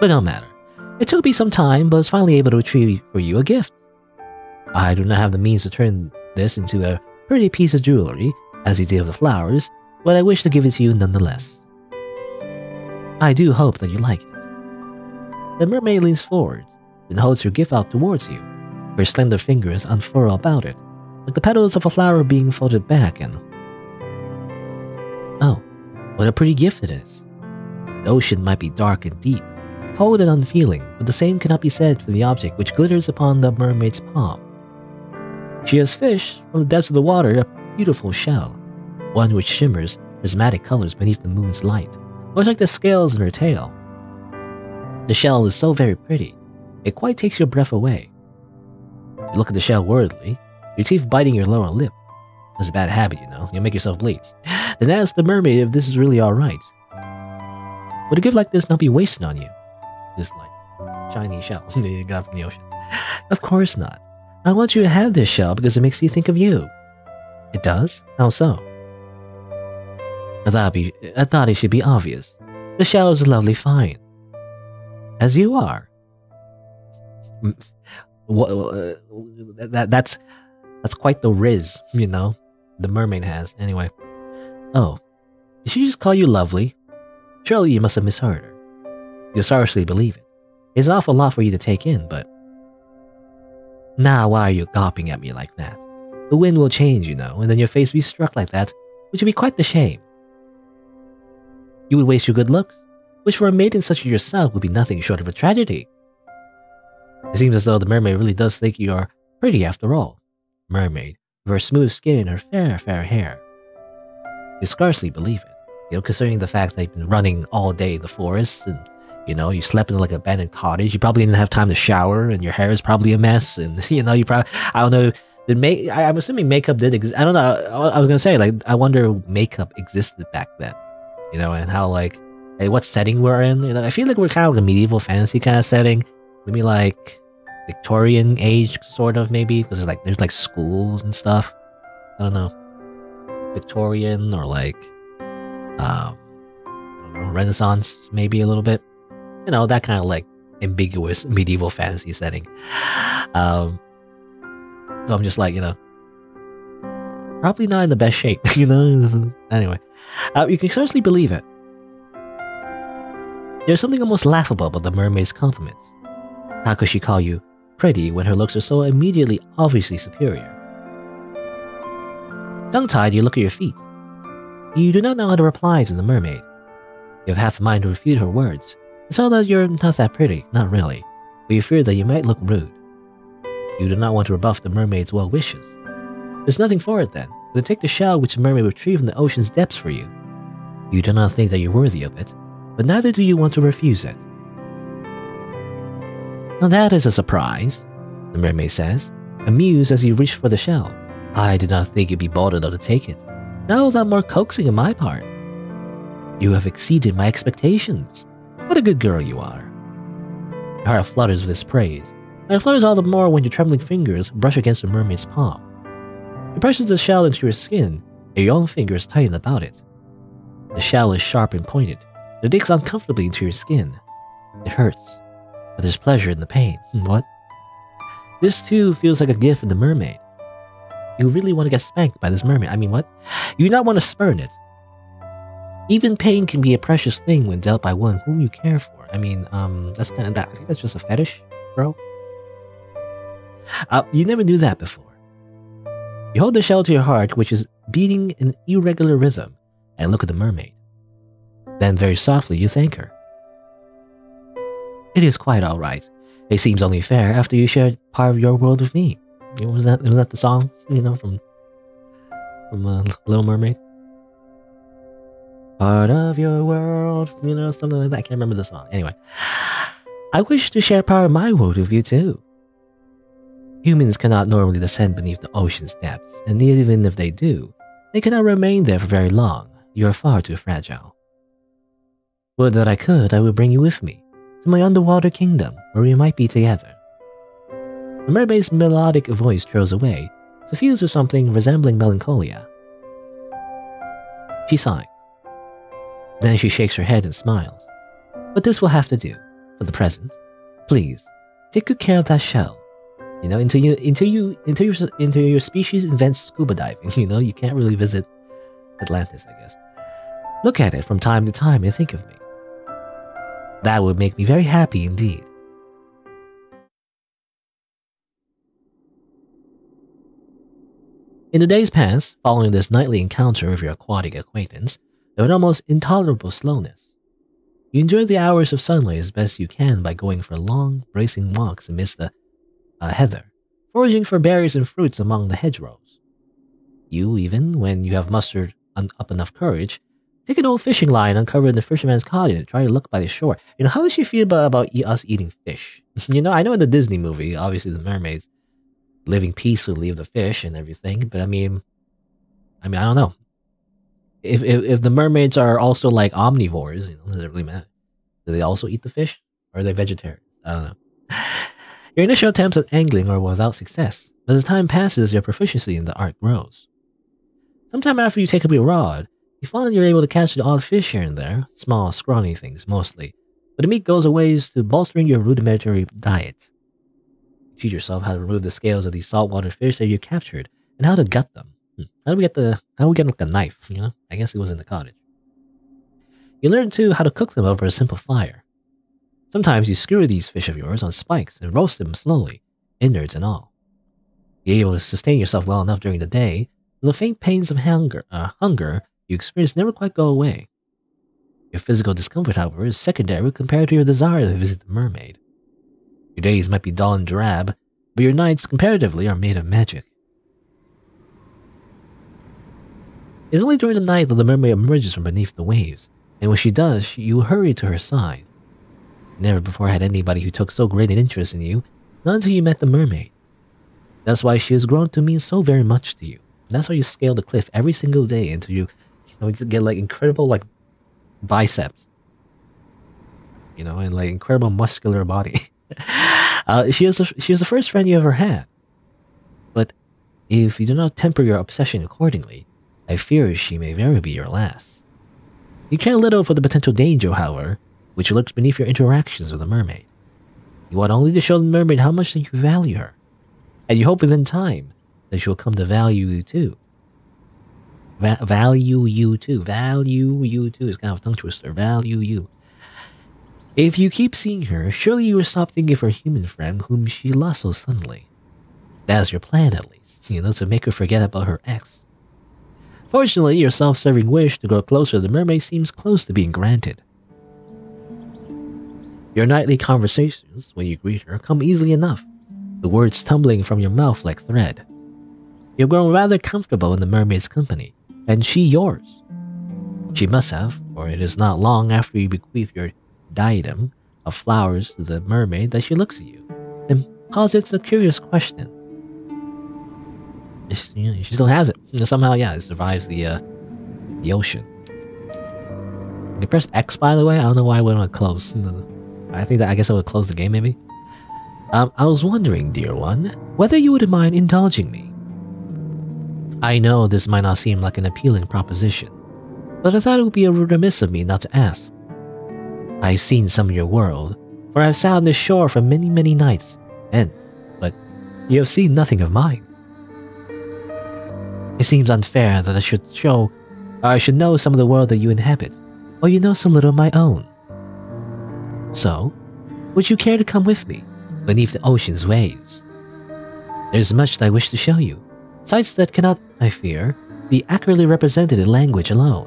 But no matter. It took me some time, but was finally able to retrieve for you a gift. I do not have the means to turn this into a pretty piece of jewelry, as you did with the flowers, but I wish to give it to you nonetheless. I do hope that you like it. The mermaid leans forward and holds her gift out towards you. Her slender fingers unfurl about it, like the petals of a flower being folded back and... Oh, what a pretty gift it is. The ocean might be dark and deep, cold and unfeeling, but the same cannot be said for the object which glitters upon the mermaid's palm. She has fished from the depths of the water a beautiful shell, one which shimmers prismatic colors beneath the moon's light, much like the scales in her tail. The shell is so very pretty, it quite takes your breath away. You look at the shell worriedly, your teeth biting your lower lip. It's a bad habit, you know. You'll make yourself bleed. Then ask the mermaid if this is really alright. Would a gift like this not be wasted on you? This, like, shiny shell you got from the ocean. Of course not. I want you to have this shell because it makes me think of you. It does? How so? I thought, be, I thought it should be obvious. The shell is a lovely find, as you are. That's that's quite the riz, you know, the mermaid has. Anyway, oh, did she just call you lovely? Surely you must have misheard her. You'll seriously believe it. It's an awful lot for you to take in, but now nah, why are you gawping at me like that? The wind will change, you know, and then your face will be struck like that, which would be quite the shame. You would waste your good looks, which for a maiden such as yourself would be nothing short of a tragedy. It seems as though the mermaid really does think you are pretty after all. Mermaid, with her smooth skin and her fair, fair hair. You scarcely believe it, you know, considering the fact that you've been running all day in the forest, and, you know, you slept in like an abandoned cottage, you probably didn't have time to shower, and your hair is probably a mess, and, you know, you probably, I don't know, did make, I, I'm assuming makeup did exist, I don't know, I, I was gonna say, like, I wonder makeup existed back then. You know, and how, like, hey, what setting we're in. You know, I feel like we're kind of like a medieval fantasy kind of setting. Maybe, like, Victorian age, sort of, maybe. Because, like, there's, like, schools and stuff. I don't know. Victorian or, like, um, I don't know, Renaissance, maybe a little bit. You know, that kind of, like, ambiguous medieval fantasy setting. Um, so I'm just like, you know, probably not in the best shape, you know? Anyway. Uh, you can certainly believe it. There's something almost laughable about the mermaid's compliments. How could she call you pretty when her looks are so immediately obviously superior? Tongue-tied, you look at your feet. You do not know how to reply to the mermaid. You have half a mind to refute her words. It's all that you're not that pretty, not really, but you fear that you might look rude. You do not want to rebuff the mermaid's well wishes. There's nothing for it then. To take the shell which the mermaid retrieved from the ocean's depths for you. You do not think that you're worthy of it, but neither do you want to refuse it. Now that is a surprise, the mermaid says, amused as you reach for the shell. I did not think you'd be bold enough to take it. Not without more coaxing on my part. You have exceeded my expectations. What a good girl you are. Your heart flutters with this praise, and it flutters all the more when your trembling fingers brush against the mermaid's palm. You press the shell into your skin, and your own fingers tighten about it. The shell is sharp and pointed. It digs uncomfortably into your skin. It hurts, but there's pleasure in the pain. What? This too feels like a gift from the mermaid. You really want to get spanked by this mermaid. I mean, what? You do not want to spurn it. Even pain can be a precious thing when dealt by one whom you care for. I mean, um, that's kind of that. I think that's just a fetish, bro. Uh, you never knew that before. You hold the shell to your heart, which is beating in irregular rhythm, and look at the mermaid. Then very softly you thank her. It is quite alright. It seems only fair after you shared part of your world with me. Was that, was that the song, you know, from, from uh, Little Mermaid? Part of your world, you know, something like that. I can't remember the song. Anyway, I wish to share part of my world with you too. Humans cannot normally descend beneath the ocean's depths, and even if they do, they cannot remain there for very long. You are far too fragile. Would that I could, I would bring you with me, to my underwater kingdom, where we might be together. The mermaid's melodic voice trails away, suffused with something resembling melancholia. She sighs. Then she shakes her head and smiles. But this will have to do, for the present. Please, take good care of that shell. You know, until you, until you, until your, until your species invents scuba diving, you know, you can't really visit Atlantis, I guess. Look at it from time to time and think of me. That would make me very happy indeed. In the days past, following this nightly encounter with your aquatic acquaintance, there was an almost intolerable slowness. You enjoy the hours of sunlight as best you can by going for long, bracing walks amidst the Uh, heather, foraging for berries and fruits among the hedgerows. You even, when you have mustered un up enough courage, take an old fishing line uncovered in the fisherman's cottage and try to look by the shore. You know, how does she feel about, about e us eating fish? You know, I know in the Disney movie, obviously the mermaids living peacefully with the fish and everything, but I mean, I mean, I don't know. If, if, if the mermaids are also like omnivores, you know, does it really matter? Do they also eat the fish? Or are they vegetarian? I don't know. Your initial attempts at angling are without success, but as time passes, your proficiency in the art grows. Sometime after you take up your rod, You find you're able to catch the odd fish here and there, small, scrawny things mostly, but the meat goes a ways to bolstering your rudimentary diet. You teach yourself how to remove the scales of these saltwater fish that you captured, and how to gut them. Hmm. How do we get the how do we get them with a knife? You know, I guess it was in the cottage. You learn too how to cook them over a simple fire. Sometimes you skewer these fish of yours on spikes and roast them slowly, innards and all. You're able to sustain yourself well enough during the day, so the faint pains of hunger, uh, hunger you experience never quite go away. Your physical discomfort, however, is secondary compared to your desire to visit the mermaid. Your days might be dull and drab, but your nights, comparatively, are made of magic. It's only during the night that the mermaid emerges from beneath the waves, and when she does, you hurry to her side. Never before had anybody who took so great an interest in you, not until you met the mermaid. That's why she has grown to mean so very much to you. And that's why you scale the cliff every single day until you, you know, you get like incredible like biceps, you know, and like incredible muscular body. uh, she is the, she is the first friend you ever had. But if you do not temper your obsession accordingly, I fear she may very be your last. You care little for the potential danger, however, which lurks beneath your interactions with the mermaid. You want only to show the mermaid how much that you value her, and you hope within time that she will come to value you too. Va value you too. Value you too is kind of a tongue twister. Value you. If you keep seeing her, surely you will stop thinking of her human friend whom she lost so suddenly. That's your plan, at least, you know, to make her forget about her ex. Fortunately, your self-serving wish to grow closer to the mermaid seems close to being granted. Your nightly conversations, when you greet her, come easily enough, the words tumbling from your mouth like thread. You've grown rather comfortable in the mermaid's company, and she yours. She must have, for it is not long after you bequeath your diadem of flowers to the mermaid that she looks at you, and posits a curious question. It's, you know, she still has it. You know, somehow, yeah, it survives the, uh, the ocean. You press X, by the way. I don't know why I wouldn't want to close. I think that I guess I would close the game maybe. Um, I was wondering, dear one, whether you would mind indulging me. I know this might not seem like an appealing proposition, but I thought it would be remiss of me not to ask. I've seen some of your world, for I've sat on the shore for many, many nights, and, but you have seen nothing of mine. It seems unfair that I should show, or I should know some of the world that you inhabit, while you know so little of my own. So, would you care to come with me beneath the ocean's waves? There's much that I wish to show you, sights that cannot, I fear, be accurately represented in language alone.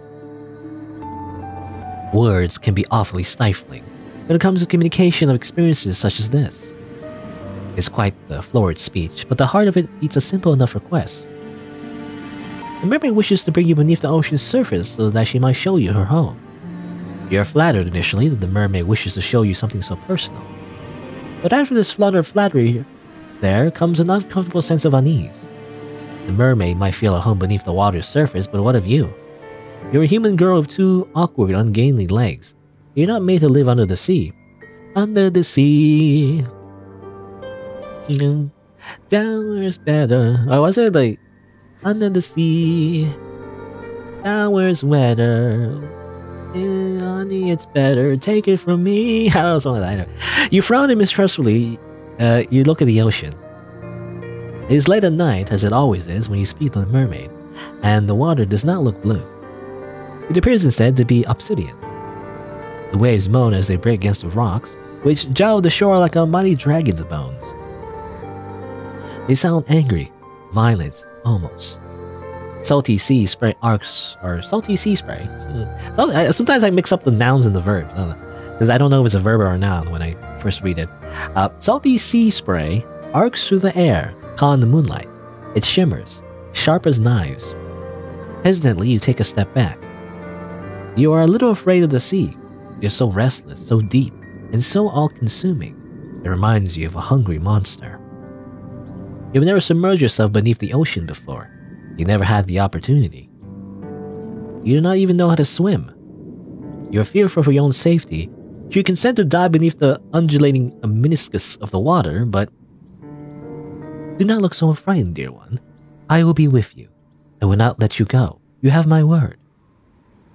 Words can be awfully stifling when it comes to communication of experiences such as this. It's quite the florid speech, but the heart of it beats a simple enough request. The mermaid wishes to bring you beneath the ocean's surface so that she might show you her home. You're flattered initially that the mermaid wishes to show you something so personal. But after this flutter of flattery, there comes an uncomfortable sense of unease. The mermaid might feel at home beneath the water's surface, but what of you? You're a human girl with two awkward, ungainly legs. You're not made to live under the sea. Under the sea. Down where's better. Or was it like, under the sea. Down where's wetter. Yeah, honey, it's better. Take it from me. I don't know, something like that. You frown and mistrustfully, uh, you look at the ocean. It is late at night, as it always is when you speak to the mermaid, and the water does not look blue. It appears instead to be obsidian. The waves moan as they break against the rocks, which jowl the shore like a mighty dragon's bones. They sound angry, violent, almost. Salty sea spray arcs, or salty sea spray. Sometimes I mix up the nouns and the verbs, because I, I don't know if it's a verb or a noun when I first read it. Uh, salty sea spray arcs through the air, caught in the moonlight. It shimmers, sharp as knives. Hesitantly, you take a step back. You are a little afraid of the sea. You're so restless, so deep, and so all-consuming. It reminds you of a hungry monster. You've never submerged yourself beneath the ocean before. You never had the opportunity. You do not even know how to swim. You are fearful for your own safety. You consent to dive beneath the undulating meniscus of the water, but... Do not look so frightened, dear one. I will be with you. I will not let you go. You have my word.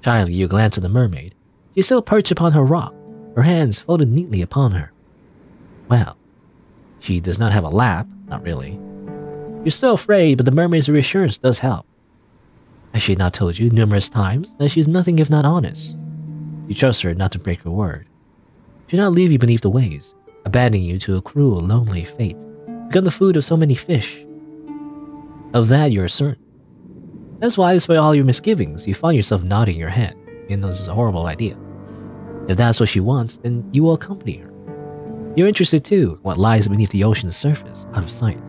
Shyly you glance at the mermaid. She still perched upon her rock, her hands folded neatly upon her. Well, she does not have a lap, not really. You're still afraid, but the mermaid's reassurance does help. Has she not told you numerous times that she's nothing if not honest? You trust her not to break her word. She does not leave you beneath the waves, abandoning you to a cruel, lonely fate. Become the food of so many fish. Of that you are certain. That's why, despite all your misgivings, you find yourself nodding your head. You know this is a horrible idea. If that's what she wants, then you will accompany her. You're interested too in what lies beneath the ocean's surface, out of sight.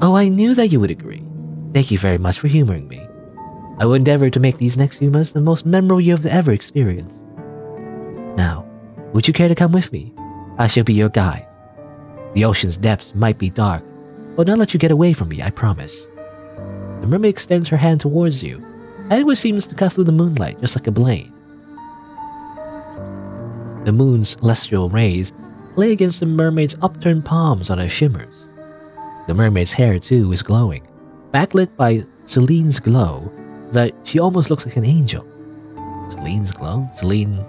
Oh, I knew that you would agree. Thank you very much for humoring me. I will endeavor to make these next few months the most memorable you have ever experienced. Now, would you care to come with me? I shall be your guide. The ocean's depths might be dark, but I'll not let you get away from me, I promise. The mermaid extends her hand towards you, and which seems to cut through the moonlight just like a blade. The moon's celestial rays play against the mermaid's upturned palms on her shimmers. The mermaid's hair, too, is glowing, backlit by Celine's glow, that she almost looks like an angel. Celine's glow? Celine,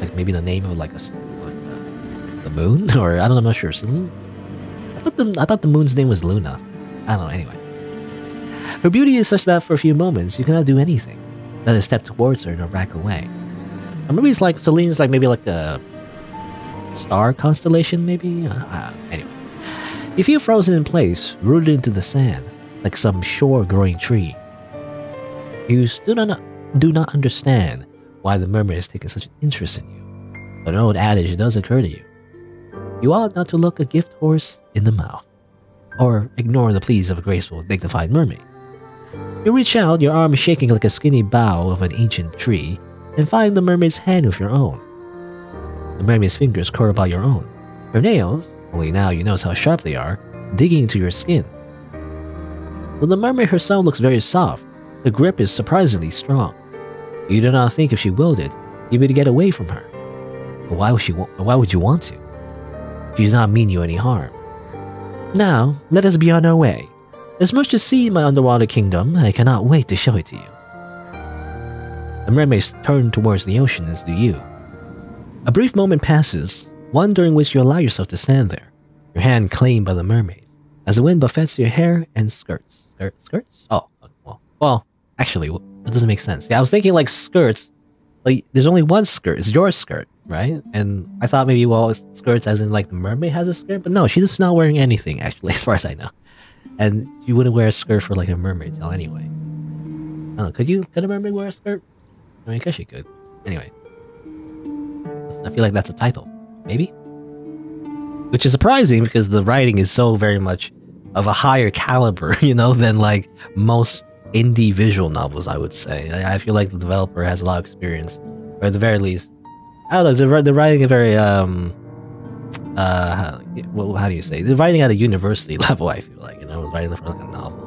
like maybe the name of like a like the, the moon, or I don't know, I'm not sure. Celine. I thought the I thought the moon's name was Luna. I don't know. Anyway. Her beauty is such that for a few moments you cannot do anything, not a step towards her nor back away. Or maybe it's like Celine's like maybe like the star constellation, maybe. Uh, anyway, you feel frozen in place, rooted into the sand, like some shore-growing tree. You still do not do not understand why the mermaid has taken such an interest in you, but an old adage does occur to you: you ought not to look a gift horse in the mouth, or ignore the pleas of a graceful, dignified mermaid. You reach out, your arm shaking like a skinny bough of an ancient tree, and find the mermaid's hand with your own. The mermaid's fingers curl about your own, her nails, only now you notice how sharp they are, digging into your skin. Though the mermaid herself looks very soft, the grip is surprisingly strong. You do not think if she willed it, you'd be to get away from her. But why would she? Why would you want to? She does not mean you any harm. Now, let us be on our way. There's much to see in my underwater kingdom, I cannot wait to show it to you. The mermaids turn towards the ocean, as do you. A brief moment passes, one during which you allow yourself to stand there, your hand claimed by the mermaid, as the wind buffets your hair and skirts. Skirts? skirts? Oh, well, well, actually, that doesn't make sense. Yeah, I was thinking like skirts, like there's only one skirt, it's your skirt, right? And I thought maybe, well, it's skirts as in like the mermaid has a skirt, but no, she's just not wearing anything, actually, as far as I know. And you wouldn't wear a skirt for like a mermaid tail anyway. Oh, could you? Could a mermaid wear a skirt? I mean, I guess she could. Anyway, I feel like that's a title, maybe. Which is surprising because the writing is so very much of a higher caliber, you know, than like most indie visual novels. I would say I, I feel like the developer has a lot of experience, or at the very least, I don't know. The writing is very um. Uh, how, well, how do you say? They're writing at a university level, I feel like, you know, writing the first novel.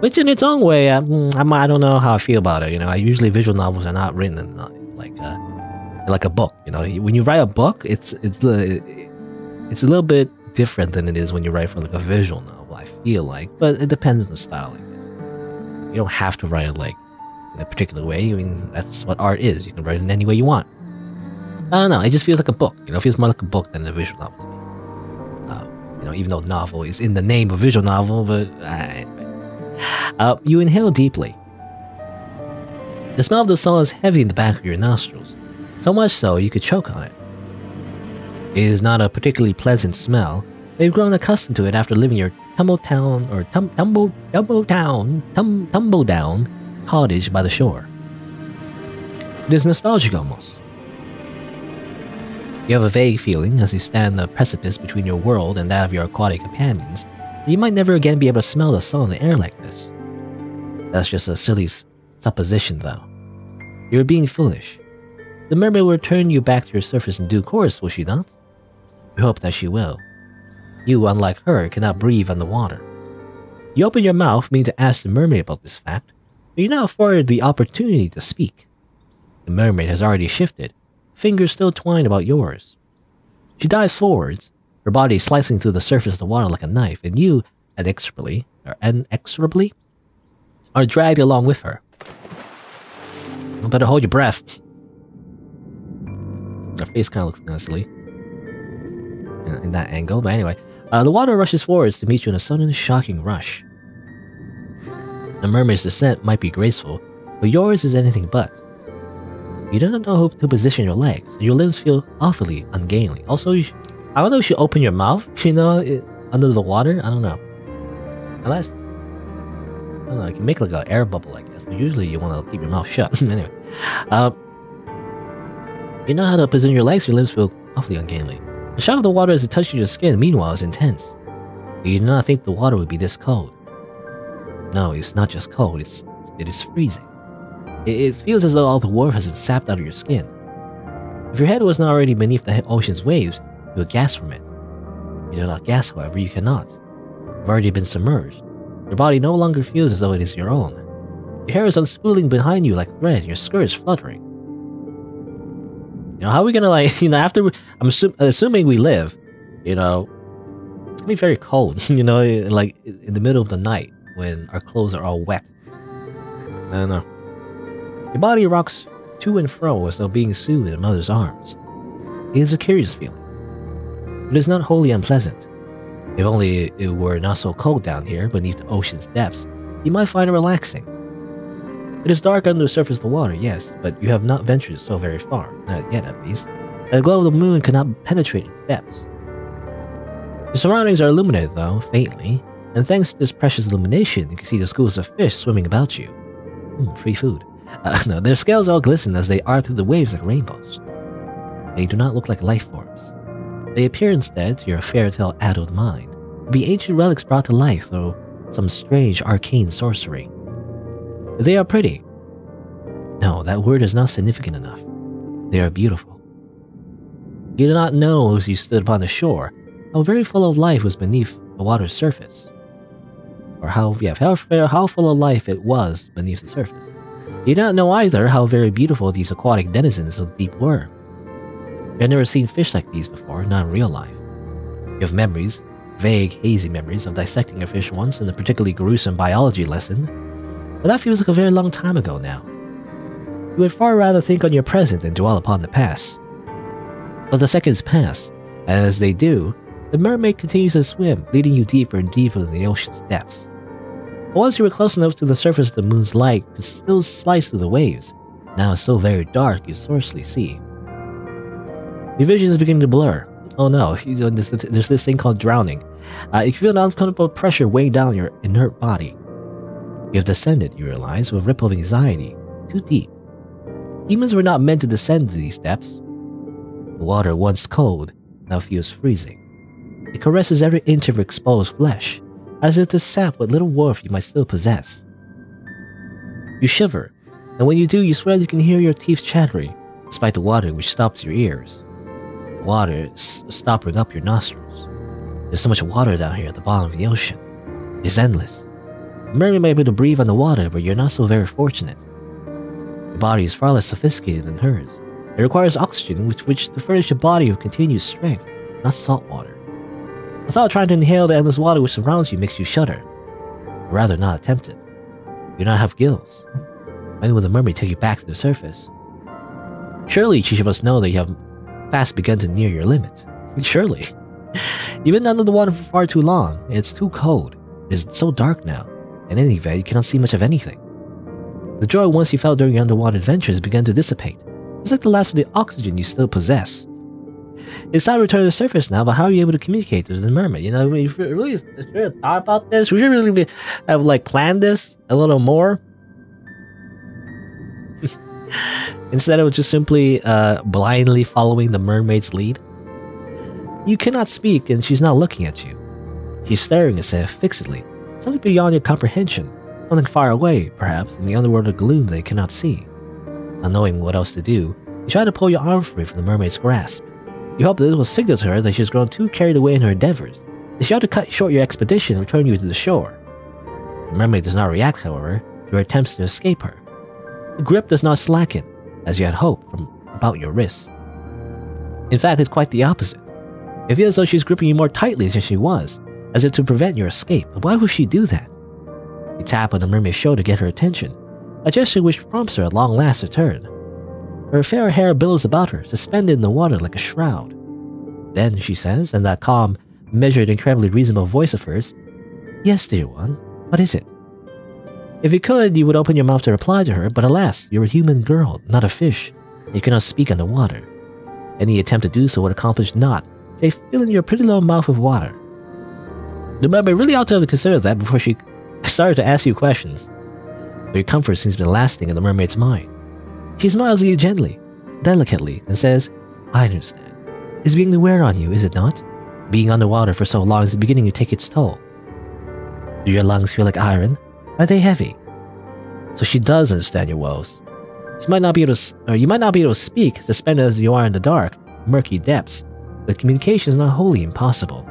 Which in its own way, I, I'm, I don't know how I feel about it, you know. I usually, visual novels are not written in uh, like a, like a book, you know. When you write a book, it's, it's, it's a little bit different than it is when you write for like a visual novel, I feel like. But it depends on the style, I guess. You don't have to write it like in a particular way. I mean, that's what art is. You can write it in any way you want. I don't know, it just feels like a book, you know, it feels more like a book than a visual novel to me. Uh, you know, even though novel is in the name of visual novel, but... Uh, uh, you inhale deeply. The smell of the salt is heavy in the back of your nostrils, so much so you could choke on it. It is not a particularly pleasant smell, but you've grown accustomed to it after living your tumble town, or tum tumble, tumble town, tum tumble down cottage by the shore. It is nostalgic almost. You have a vague feeling, as you stand on the precipice between your world and that of your aquatic companions, that you might never again be able to smell the salt in the air like this. That's just a silly supposition, though. You're being foolish. The mermaid will return you back to your surface in due course, will she not? We hope that she will. You, unlike her, cannot breathe underwater. You open your mouth, meaning to ask the mermaid about this fact, but you're not afforded the opportunity to speak. The mermaid has already shifted, fingers still twined about yours. She dives forwards, her body slicing through the surface of the water like a knife, and you, inexorably, or inexorably, are dragged along with her. You better hold your breath. Her face kind of looks nicely in, in that angle, but anyway. Uh, the water rushes forwards to meet you in a sudden, shocking rush. The mermaid's descent might be graceful, but yours is anything but. You don't know how to position your legs. Your limbs feel awfully ungainly. Also, you I don't know if you open your mouth, you know, it, under the water. I don't know. Unless, I don't know, you can make like an air bubble, I guess. But usually you want to keep your mouth shut. Anyway. Um, you know how to position your legs. Your limbs feel awfully ungainly. The shock of the water as it touches your skin, meanwhile, is intense. You did not think the water would be this cold. No, it's not just cold. It's, it is freezing. It feels as though all the warmth has been sapped out of your skin. If your head was not already beneath the ocean's waves, you would gasp from it. You do not gasp, however, you cannot. You've already been submerged. Your body no longer feels as though it is your own. Your hair is unspooling behind you like thread, and your skirt is fluttering. You know, how are we gonna, like, you know, after we, I'm assum assuming we live, you know, it's gonna be very cold, you know, like in the middle of the night when our clothes are all wet. I don't know. Your body rocks to and fro as though being soothed in a mother's arms. It is a curious feeling, but it is not wholly unpleasant. If only it were not so cold down here beneath the ocean's depths, you might find it relaxing. It is dark under the surface of the water, yes, but you have not ventured so very far, not yet at least, that the glow of the moon could not penetrate its depths. The surroundings are illuminated, though, faintly, and thanks to this precious illumination, you can see the schools of fish swimming about you. Mm, free food. Uh, no, their scales all glisten as they arc through the waves like rainbows. They do not look like life forms. They appear instead, to your fairytale addled mind, to be ancient relics brought to life through some strange arcane sorcery. They are pretty. No, that word is not significant enough. They are beautiful. You do not know, as you stood upon the shore, how very full of life was beneath the water's surface. Or how, yeah, how, how full of life it was beneath the surface. You do not know either how very beautiful these aquatic denizens of the deep were. You have never seen fish like these before, not in real life. You have memories, vague, hazy memories, of dissecting a fish once in a particularly gruesome biology lesson, but that feels like a very long time ago now. You would far rather think on your present than dwell upon the past. But the seconds pass, and as they do, the mermaid continues to swim, leading you deeper and deeper into the ocean's depths. But once you were close enough to the surface, the moon's light could still slice through the waves. Now it's so very dark you scarcely see. Your vision is beginning to blur. Oh no, there's this thing called drowning. Uh, you can feel an uncomfortable pressure weighing down your inert body. You have descended, you realize, with a ripple of anxiety, too deep. Humans were not meant to descend to these depths. The water, once cold, now feels freezing. It caresses every inch of your exposed flesh, as if to sap what little warmth you might still possess. You shiver, and when you do, you swear you can hear your teeth chattering, despite the water which stops your ears. The water is stopping up your nostrils. There's so much water down here at the bottom of the ocean. It's endless. The mermaid may be able to breathe on the water, but you're not so very fortunate. Your body is far less sophisticated than hers. It requires oxygen with which to furnish your body with continued strength, not salt water. The thought of trying to inhale the endless water which surrounds you makes you shudder. You'd rather not attempt it. You do not have gills. When will the mermaid take you back to the surface? Surely she must know that you have fast begun to near your limit. Surely. You've been under the water for far too long, and it's too cold. It is so dark now. In any event, you cannot see much of anything. The joy once you felt during your underwater adventures began to dissipate, just like the last of the oxygen you still possess. It's time to return to the surface now, but how are you able to communicate with the mermaid? You know, I mean, if you really, if you really thought about this, we should really be, have like planned this a little more. Instead of just simply uh, blindly following the mermaid's lead. You cannot speak, and she's not looking at you. She's staring at you fixedly, something beyond your comprehension, something far away, perhaps, in the underworld of gloom they cannot see. Not knowing what else to do, you try to pull your arm free from the mermaid's grasp. You hope that it will signal to her that she has grown too carried away in her endeavors, and she ought to cut short your expedition and return you to the shore. The mermaid does not react, however, to your attempts to escape her. The grip does not slacken, as you had hoped, from about your wrists. In fact, it's quite the opposite. It feels as though she's gripping you more tightly than she was, as if to prevent your escape. But why would she do that? You tap on the mermaid's shoulder to get her attention, a gesture which prompts her at long last to turn. Her fair hair billows about her, suspended in the water like a shroud. Then she says, in that calm, measured, incredibly reasonable voice of hers, "Yes, dear one, what is it?" If you could, you would open your mouth to reply to her, but alas, you're a human girl, not a fish. You cannot speak underwater. Any attempt to do so would accomplish naught, save filling your pretty little mouth with water. The mermaid really ought to have considered that before she started to ask you questions. But your comfort seems to be the last thing in the mermaid's mind. She smiles at you gently, delicately, and says, "I understand. It's beginning to wear on you, is it not? Being underwater for so long is beginning to take its toll. Do your lungs feel like iron? Are they heavy?" So she does understand your woes. She might not be able to, or you might not be able to speak, suspended as you are in the dark, murky depths, but communication is not wholly impossible.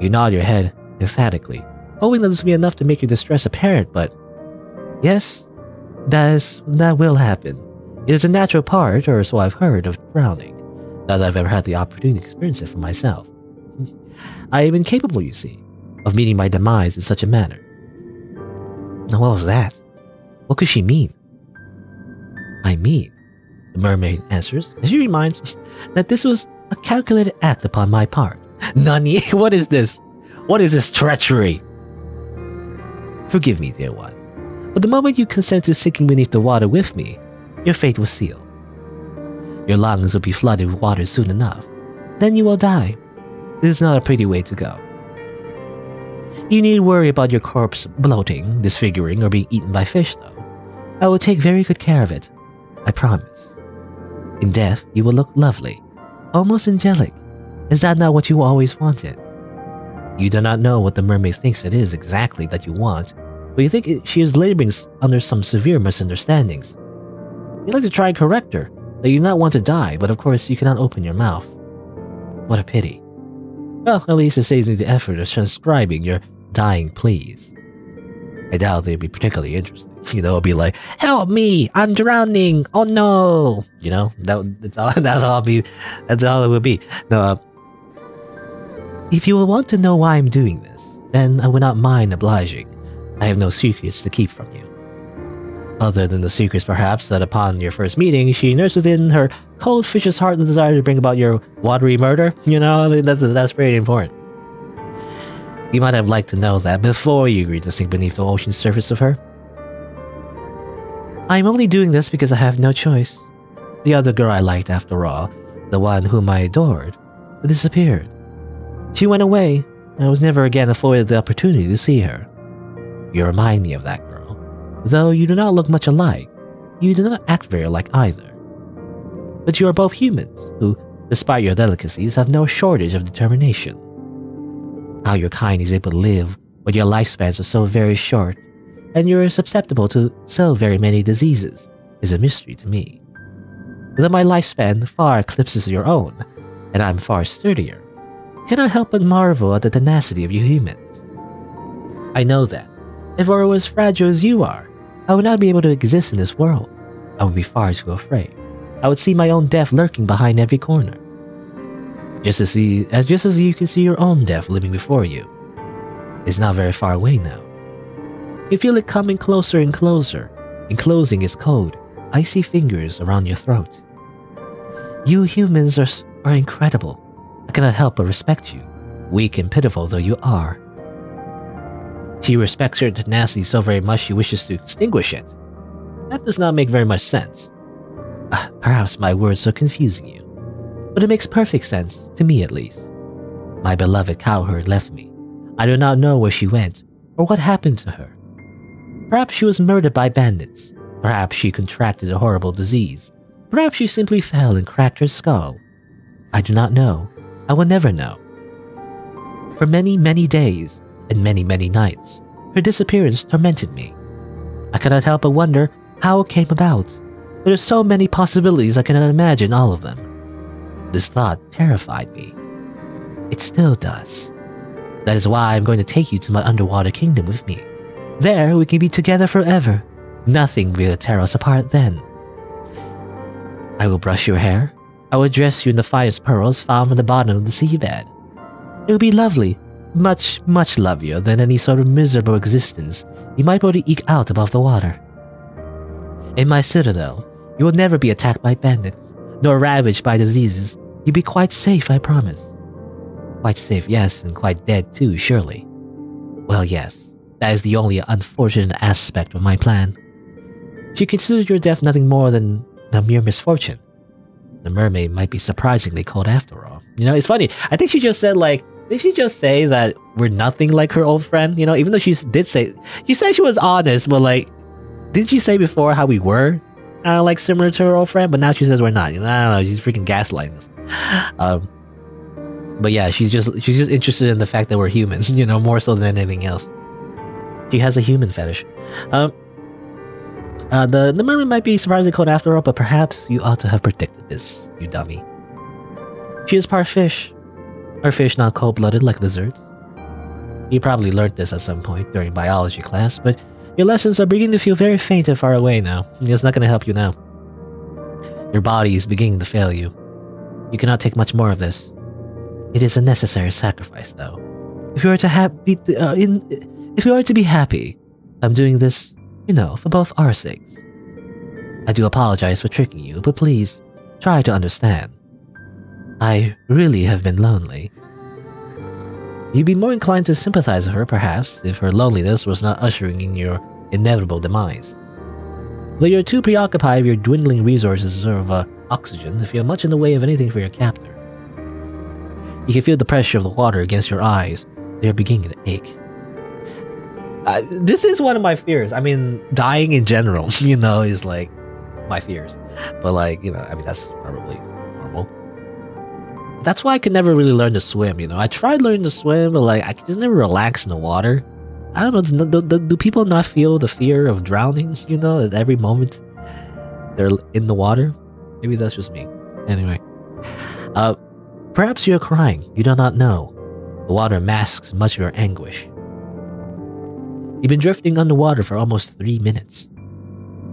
You nod your head emphatically, hoping that this will be enough to make your distress apparent, but yes, that is, that will happen. It is a natural part, or so I've heard, of drowning, now that I've ever had the opportunity to experience it for myself. I am incapable, you see, of meeting my demise in such a manner. Now what was that? What could she mean? "I mean," the mermaid answers, as she reminds, that this was a calculated act upon my part. Nani, what is this? What is this treachery? "Forgive me, dear one, but the moment you consent to sinking beneath the water with me, your fate was sealed. Your lungs will be flooded with water soon enough. Then you will die. This is not a pretty way to go. You need worry about your corpse bloating, disfiguring, or being eaten by fish, though. I will take very good care of it. I promise. In death, you will look lovely, almost angelic. Is that not what you always wanted?" You do not know what the mermaid thinks it is exactly that you want, but you think it, she is laboring under some severe misunderstandings. You'd like to try and correct her, that you do not want to die, but of course you cannot open your mouth. What a pity. Well, at least it saves me the effort of transcribing your dying pleas. I doubt they'd be particularly interesting. You know, it'd be like, "Help me! I'm drowning! Oh no!" You know, that that's all. That'll all be. That's all it would be. No. Uh, if you will want to know why I'm doing this, then I would not mind obliging. I have no secrets to keep from you, other than the secrets, perhaps, that upon your first meeting, she nursed within her cold fish's heart the desire to bring about your watery murder. You know, that's that's pretty important. You might have liked to know that before you agreed to sink beneath the ocean's surface of her. "I'm only doing this because I have no choice. The other girl I liked, after all, the one whom I adored, disappeared. She went away, and I was never again afforded the opportunity to see her. You remind me of that girl. Though you do not look much alike, you do not act very alike either. But you are both humans, who, despite your delicacies, have no shortage of determination. How your kind is able to live when your lifespans are so very short, and you're susceptible to so very many diseases, is a mystery to me. Though my lifespan far eclipses your own, and I'm far sturdier, I cannot help but marvel at the tenacity of you humans. I know that, if I were as fragile as you are, I would not be able to exist in this world. I would be far too afraid. I would see my own death lurking behind every corner. Just as, you, as just as you can see your own death living before you. It's not very far away now. You feel it coming closer and closer, enclosing its cold, icy fingers around your throat. You humans are, are incredible. I cannot help but respect you, weak and pitiful though you are." She respects her tenacity so very much she wishes to extinguish it. That does not make very much sense. Uh, perhaps my words are confusing you. But it makes perfect sense, to me at least. My beloved cowherd left me. I do not know where she went, or what happened to her. Perhaps she was murdered by bandits. Perhaps she contracted a horrible disease. Perhaps she simply fell and cracked her skull. I do not know. I will never know. For many, many days, and many, many nights, her disappearance tormented me. I cannot help but wonder how it came about. There are so many possibilities I cannot imagine all of them. This thought terrified me. It still does. That is why I'm going to take you to my underwater kingdom with me. There we can be together forever. Nothing will tear us apart then. I will brush your hair. I will dress you in the finest pearls found from the bottom of the seabed. It will be lovely, much, much lovelier than any sort of miserable existence you might be able to eke out above the water. In my citadel, you will never be attacked by bandits, nor ravaged by diseases. You'll be quite safe, I promise. Quite safe, yes, and quite dead too, surely. Well, yes, that is the only unfortunate aspect of my plan. She considered your death nothing more than a mere misfortune. The mermaid might be surprisingly cold after all. You know, it's funny, I think she just said, like, did she just say that we're nothing like her old friend? You know, even though she did say, you said she was honest, but like, didn't you say before how we were kind of like similar to her old friend? But now she says we're not. You know, I don't know, she's freaking gaslighting us. Um, But yeah, she's just she's just interested in the fact that we're humans, you know, more so than anything else. She has a human fetish. Um, uh, the, the mermaid might be surprisingly cold after all, but perhaps you ought to have predicted this, you dummy. She is part fish. Are fish not cold-blooded like lizards? You probably learned this at some point during biology class, but your lessons are beginning to feel very faint and far away now. It's not going to help you now. Your body is beginning to fail you. You cannot take much more of this. It is a necessary sacrifice, though. If you are to ha- be, uh, in, if you are to be happy, I'm doing this, you know, for both our sakes. I do apologize for tricking you, but please, try to understand. I really have been lonely. You'd be more inclined to sympathize with her, perhaps, if her loneliness was not ushering in your inevitable demise. But you're too preoccupied with your dwindling resources of uh, oxygen to feel much in the way of anything for your captor. You can feel the pressure of the water against your eyes. They're beginning to ache. Uh, this is one of my fears. I mean, dying in general, you know, is like my fears. But like, you know, I mean, that's probably normal. That's why I could never really learn to swim, you know. I tried learning to swim, but like, I could just never relax in the water. I don't know, do, do, do people not feel the fear of drowning, you know, at every moment they're in the water? Maybe that's just me. Anyway. Uh... Perhaps you're crying, you do not know. The water masks much of your anguish. You've been drifting underwater for almost three minutes.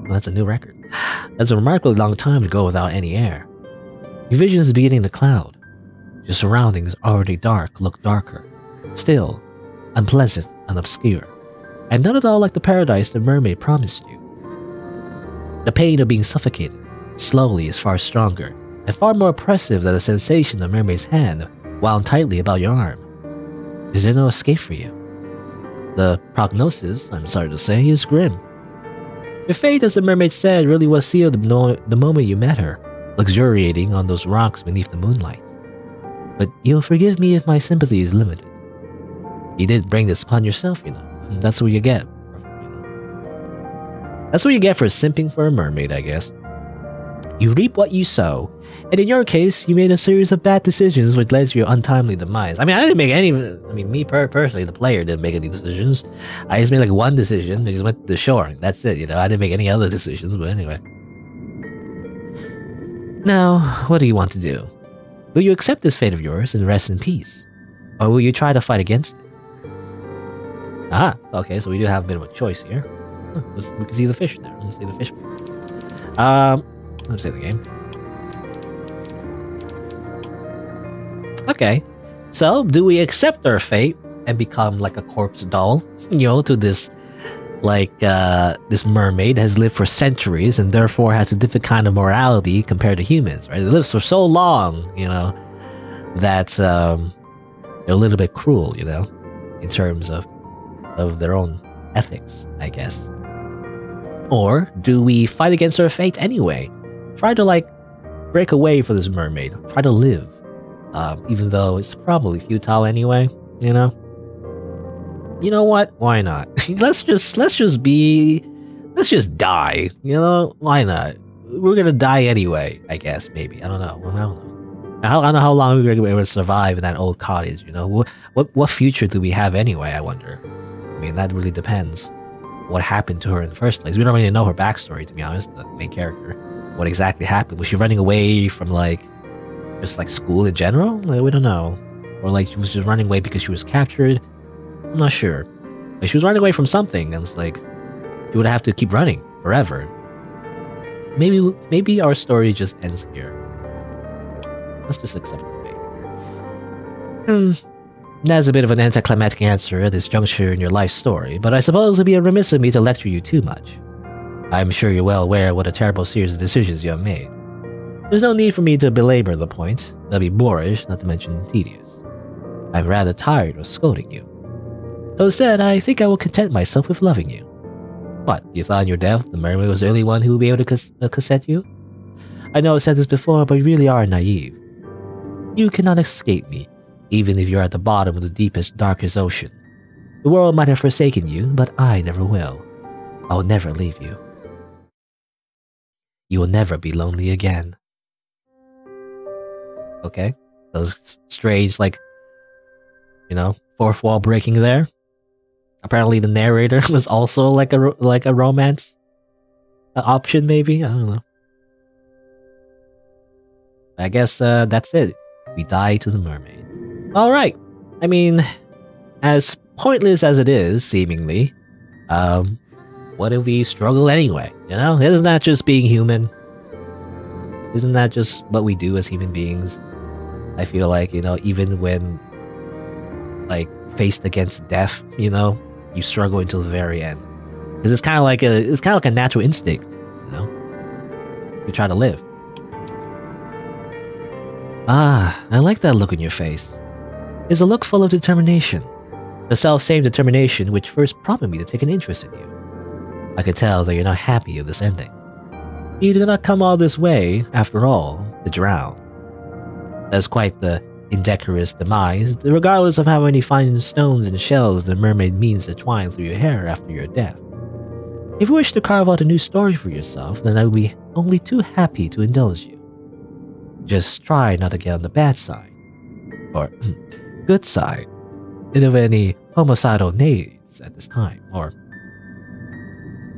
Well, that's a new record. That's a remarkably long time to go without any air. Your vision is beginning to cloud. Your surroundings, already dark, look darker. Still, unpleasant and obscure. And not at all like the paradise the mermaid promised you. The pain of being suffocated slowly is far stronger and far more oppressive than the sensation of the mermaid's hand wound tightly about your arm. Is there no escape for you? The prognosis, I'm sorry to say, is grim. Your fate, as the mermaid said, really was sealed the moment you met her, luxuriating on those rocks beneath the moonlight. But you'll forgive me if my sympathy is limited. You did bring this upon yourself, you know. That's what you get. That's what you get for simping for a mermaid, I guess. You reap what you sow, and in your case, you made a series of bad decisions which led to your untimely demise. I mean, I didn't make any, I mean, me per personally, the player didn't make any decisions. I just made like one decision, I just went to the shore, and that's it, you know, I didn't make any other decisions, but anyway. Now, what do you want to do? Will you accept this fate of yours and rest in peace? Or will you try to fight against it? Aha, okay, so we do have a bit of a choice here. Huh, let's, we can see the fish there, let's see the fish. Um... Let's save the game. Okay, so do we accept our fate and become like a corpse doll, you know, to this, like, uh, this mermaid has lived for centuries and therefore has a different kind of morality compared to humans, right? It lives for so long, you know, that's um, a little bit cruel, you know, in terms of, of their own ethics, I guess. Or do we fight against our fate anyway? Try to, like, break away from this mermaid. Try to live. Um, even though it's probably futile anyway, you know? You know what? Why not? let's just, let's just be... Let's just die, you know? Why not? We're gonna die anyway, I guess, maybe. I don't know. I don't know. I don't know how long we're gonna be able to survive in that old cottage, you know? What, what, what future do we have anyway, I wonder? I mean, that really depends what happened to her in the first place. We don't really know her backstory, to be honest, the main character. What exactly happened? Was she running away from, like, just, like, school in general? Like, we don't know. Or, like, she was just running away because she was captured? I'm not sure. Like, she was running away from something, and it's like, she would have to keep running forever. Maybe maybe our story just ends here. Let's just accept the fate. Hmm. That's a bit of an anticlimactic answer at this juncture in your life story, but I suppose it would be remiss of me to lecture you too much. I'm sure you're well aware what a terrible series of decisions you have made. There's no need for me to belabor the point. That'd be boorish, not to mention tedious. I'm rather tired of scolding you. So instead, I think I will content myself with loving you. What, you thought on your death the mermaid was the only one who would be able to cons uh, consent you? I know I've said this before, but you really are naive. You cannot escape me, even if you're at the bottom of the deepest, darkest ocean. The world might have forsaken you, but I never will. I will never leave you. You will never be lonely again. Okay, those strange, like, you know, fourth wall breaking there. Apparently the narrator was also like a, like a romance option, maybe? I don't know. I guess uh, that's it. We die to the mermaid. Alright, I mean, as pointless as it is, seemingly, um, what if we struggle anyway, you know? Isn't that just being human? Isn't that just what we do as human beings? I feel like, you know, even when, like, faced against death, you know, you struggle until the very end. Because it's kind of like a, it's kind of like a natural instinct, you know? You try to live. Ah, I like that look on your face. It's a look full of determination. The self-same determination which first prompted me to take an interest in you. I could tell that you're not happy with this ending. You did not come all this way, after all, to drown. That's quite the indecorous demise, regardless of how many fine stones and shells the mermaid means to twine through your hair after your death. If you wish to carve out a new story for yourself, then I would be only too happy to indulge you. Just try not to get on the bad side, or good side, and of any homicidal nades at this time, or...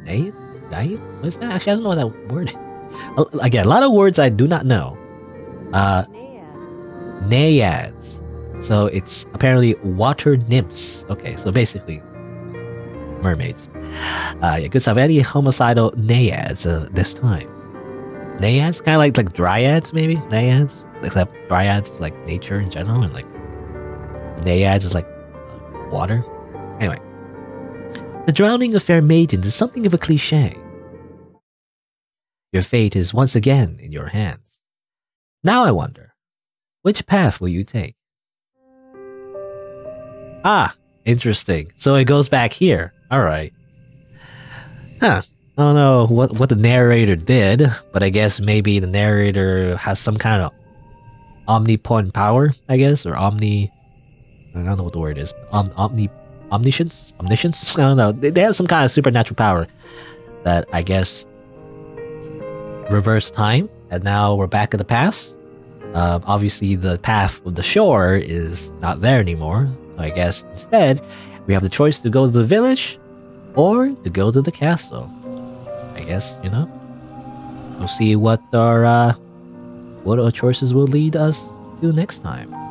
Nade? Nade? What is that? Actually, I don't know that word. Again, a lot of words I do not know. Uh, Naiads. So it's apparently water nymphs. Okay, so basically, mermaids. Uh, yeah, good side of any homicidal naiads uh, this time. Naiads? Kind of like, like dryads, maybe? Naiads? Except dryads is like nature in general, and like naiads is like uh, water. Anyway. The drowning of fair maidens is something of a cliche. Your fate is once again in your hands. Now I wonder, which path will you take? Ah, interesting. So it goes back here. Alright. Huh. I don't know what, what the narrator did, but I guess maybe the narrator has some kind of omnipotent power, I guess, or omni... I don't know what the word is. Om, omni... omniscience? Omniscience? I don't know. They, they have some kind of supernatural power that, I guess, reversed time, and now we're back in the past. Uh, obviously, the path of the shore is not there anymore, so I guess instead, we have the choice to go to the village or to go to the castle. Guess, you know, we'll see what our uh, what our choices will lead us to next time.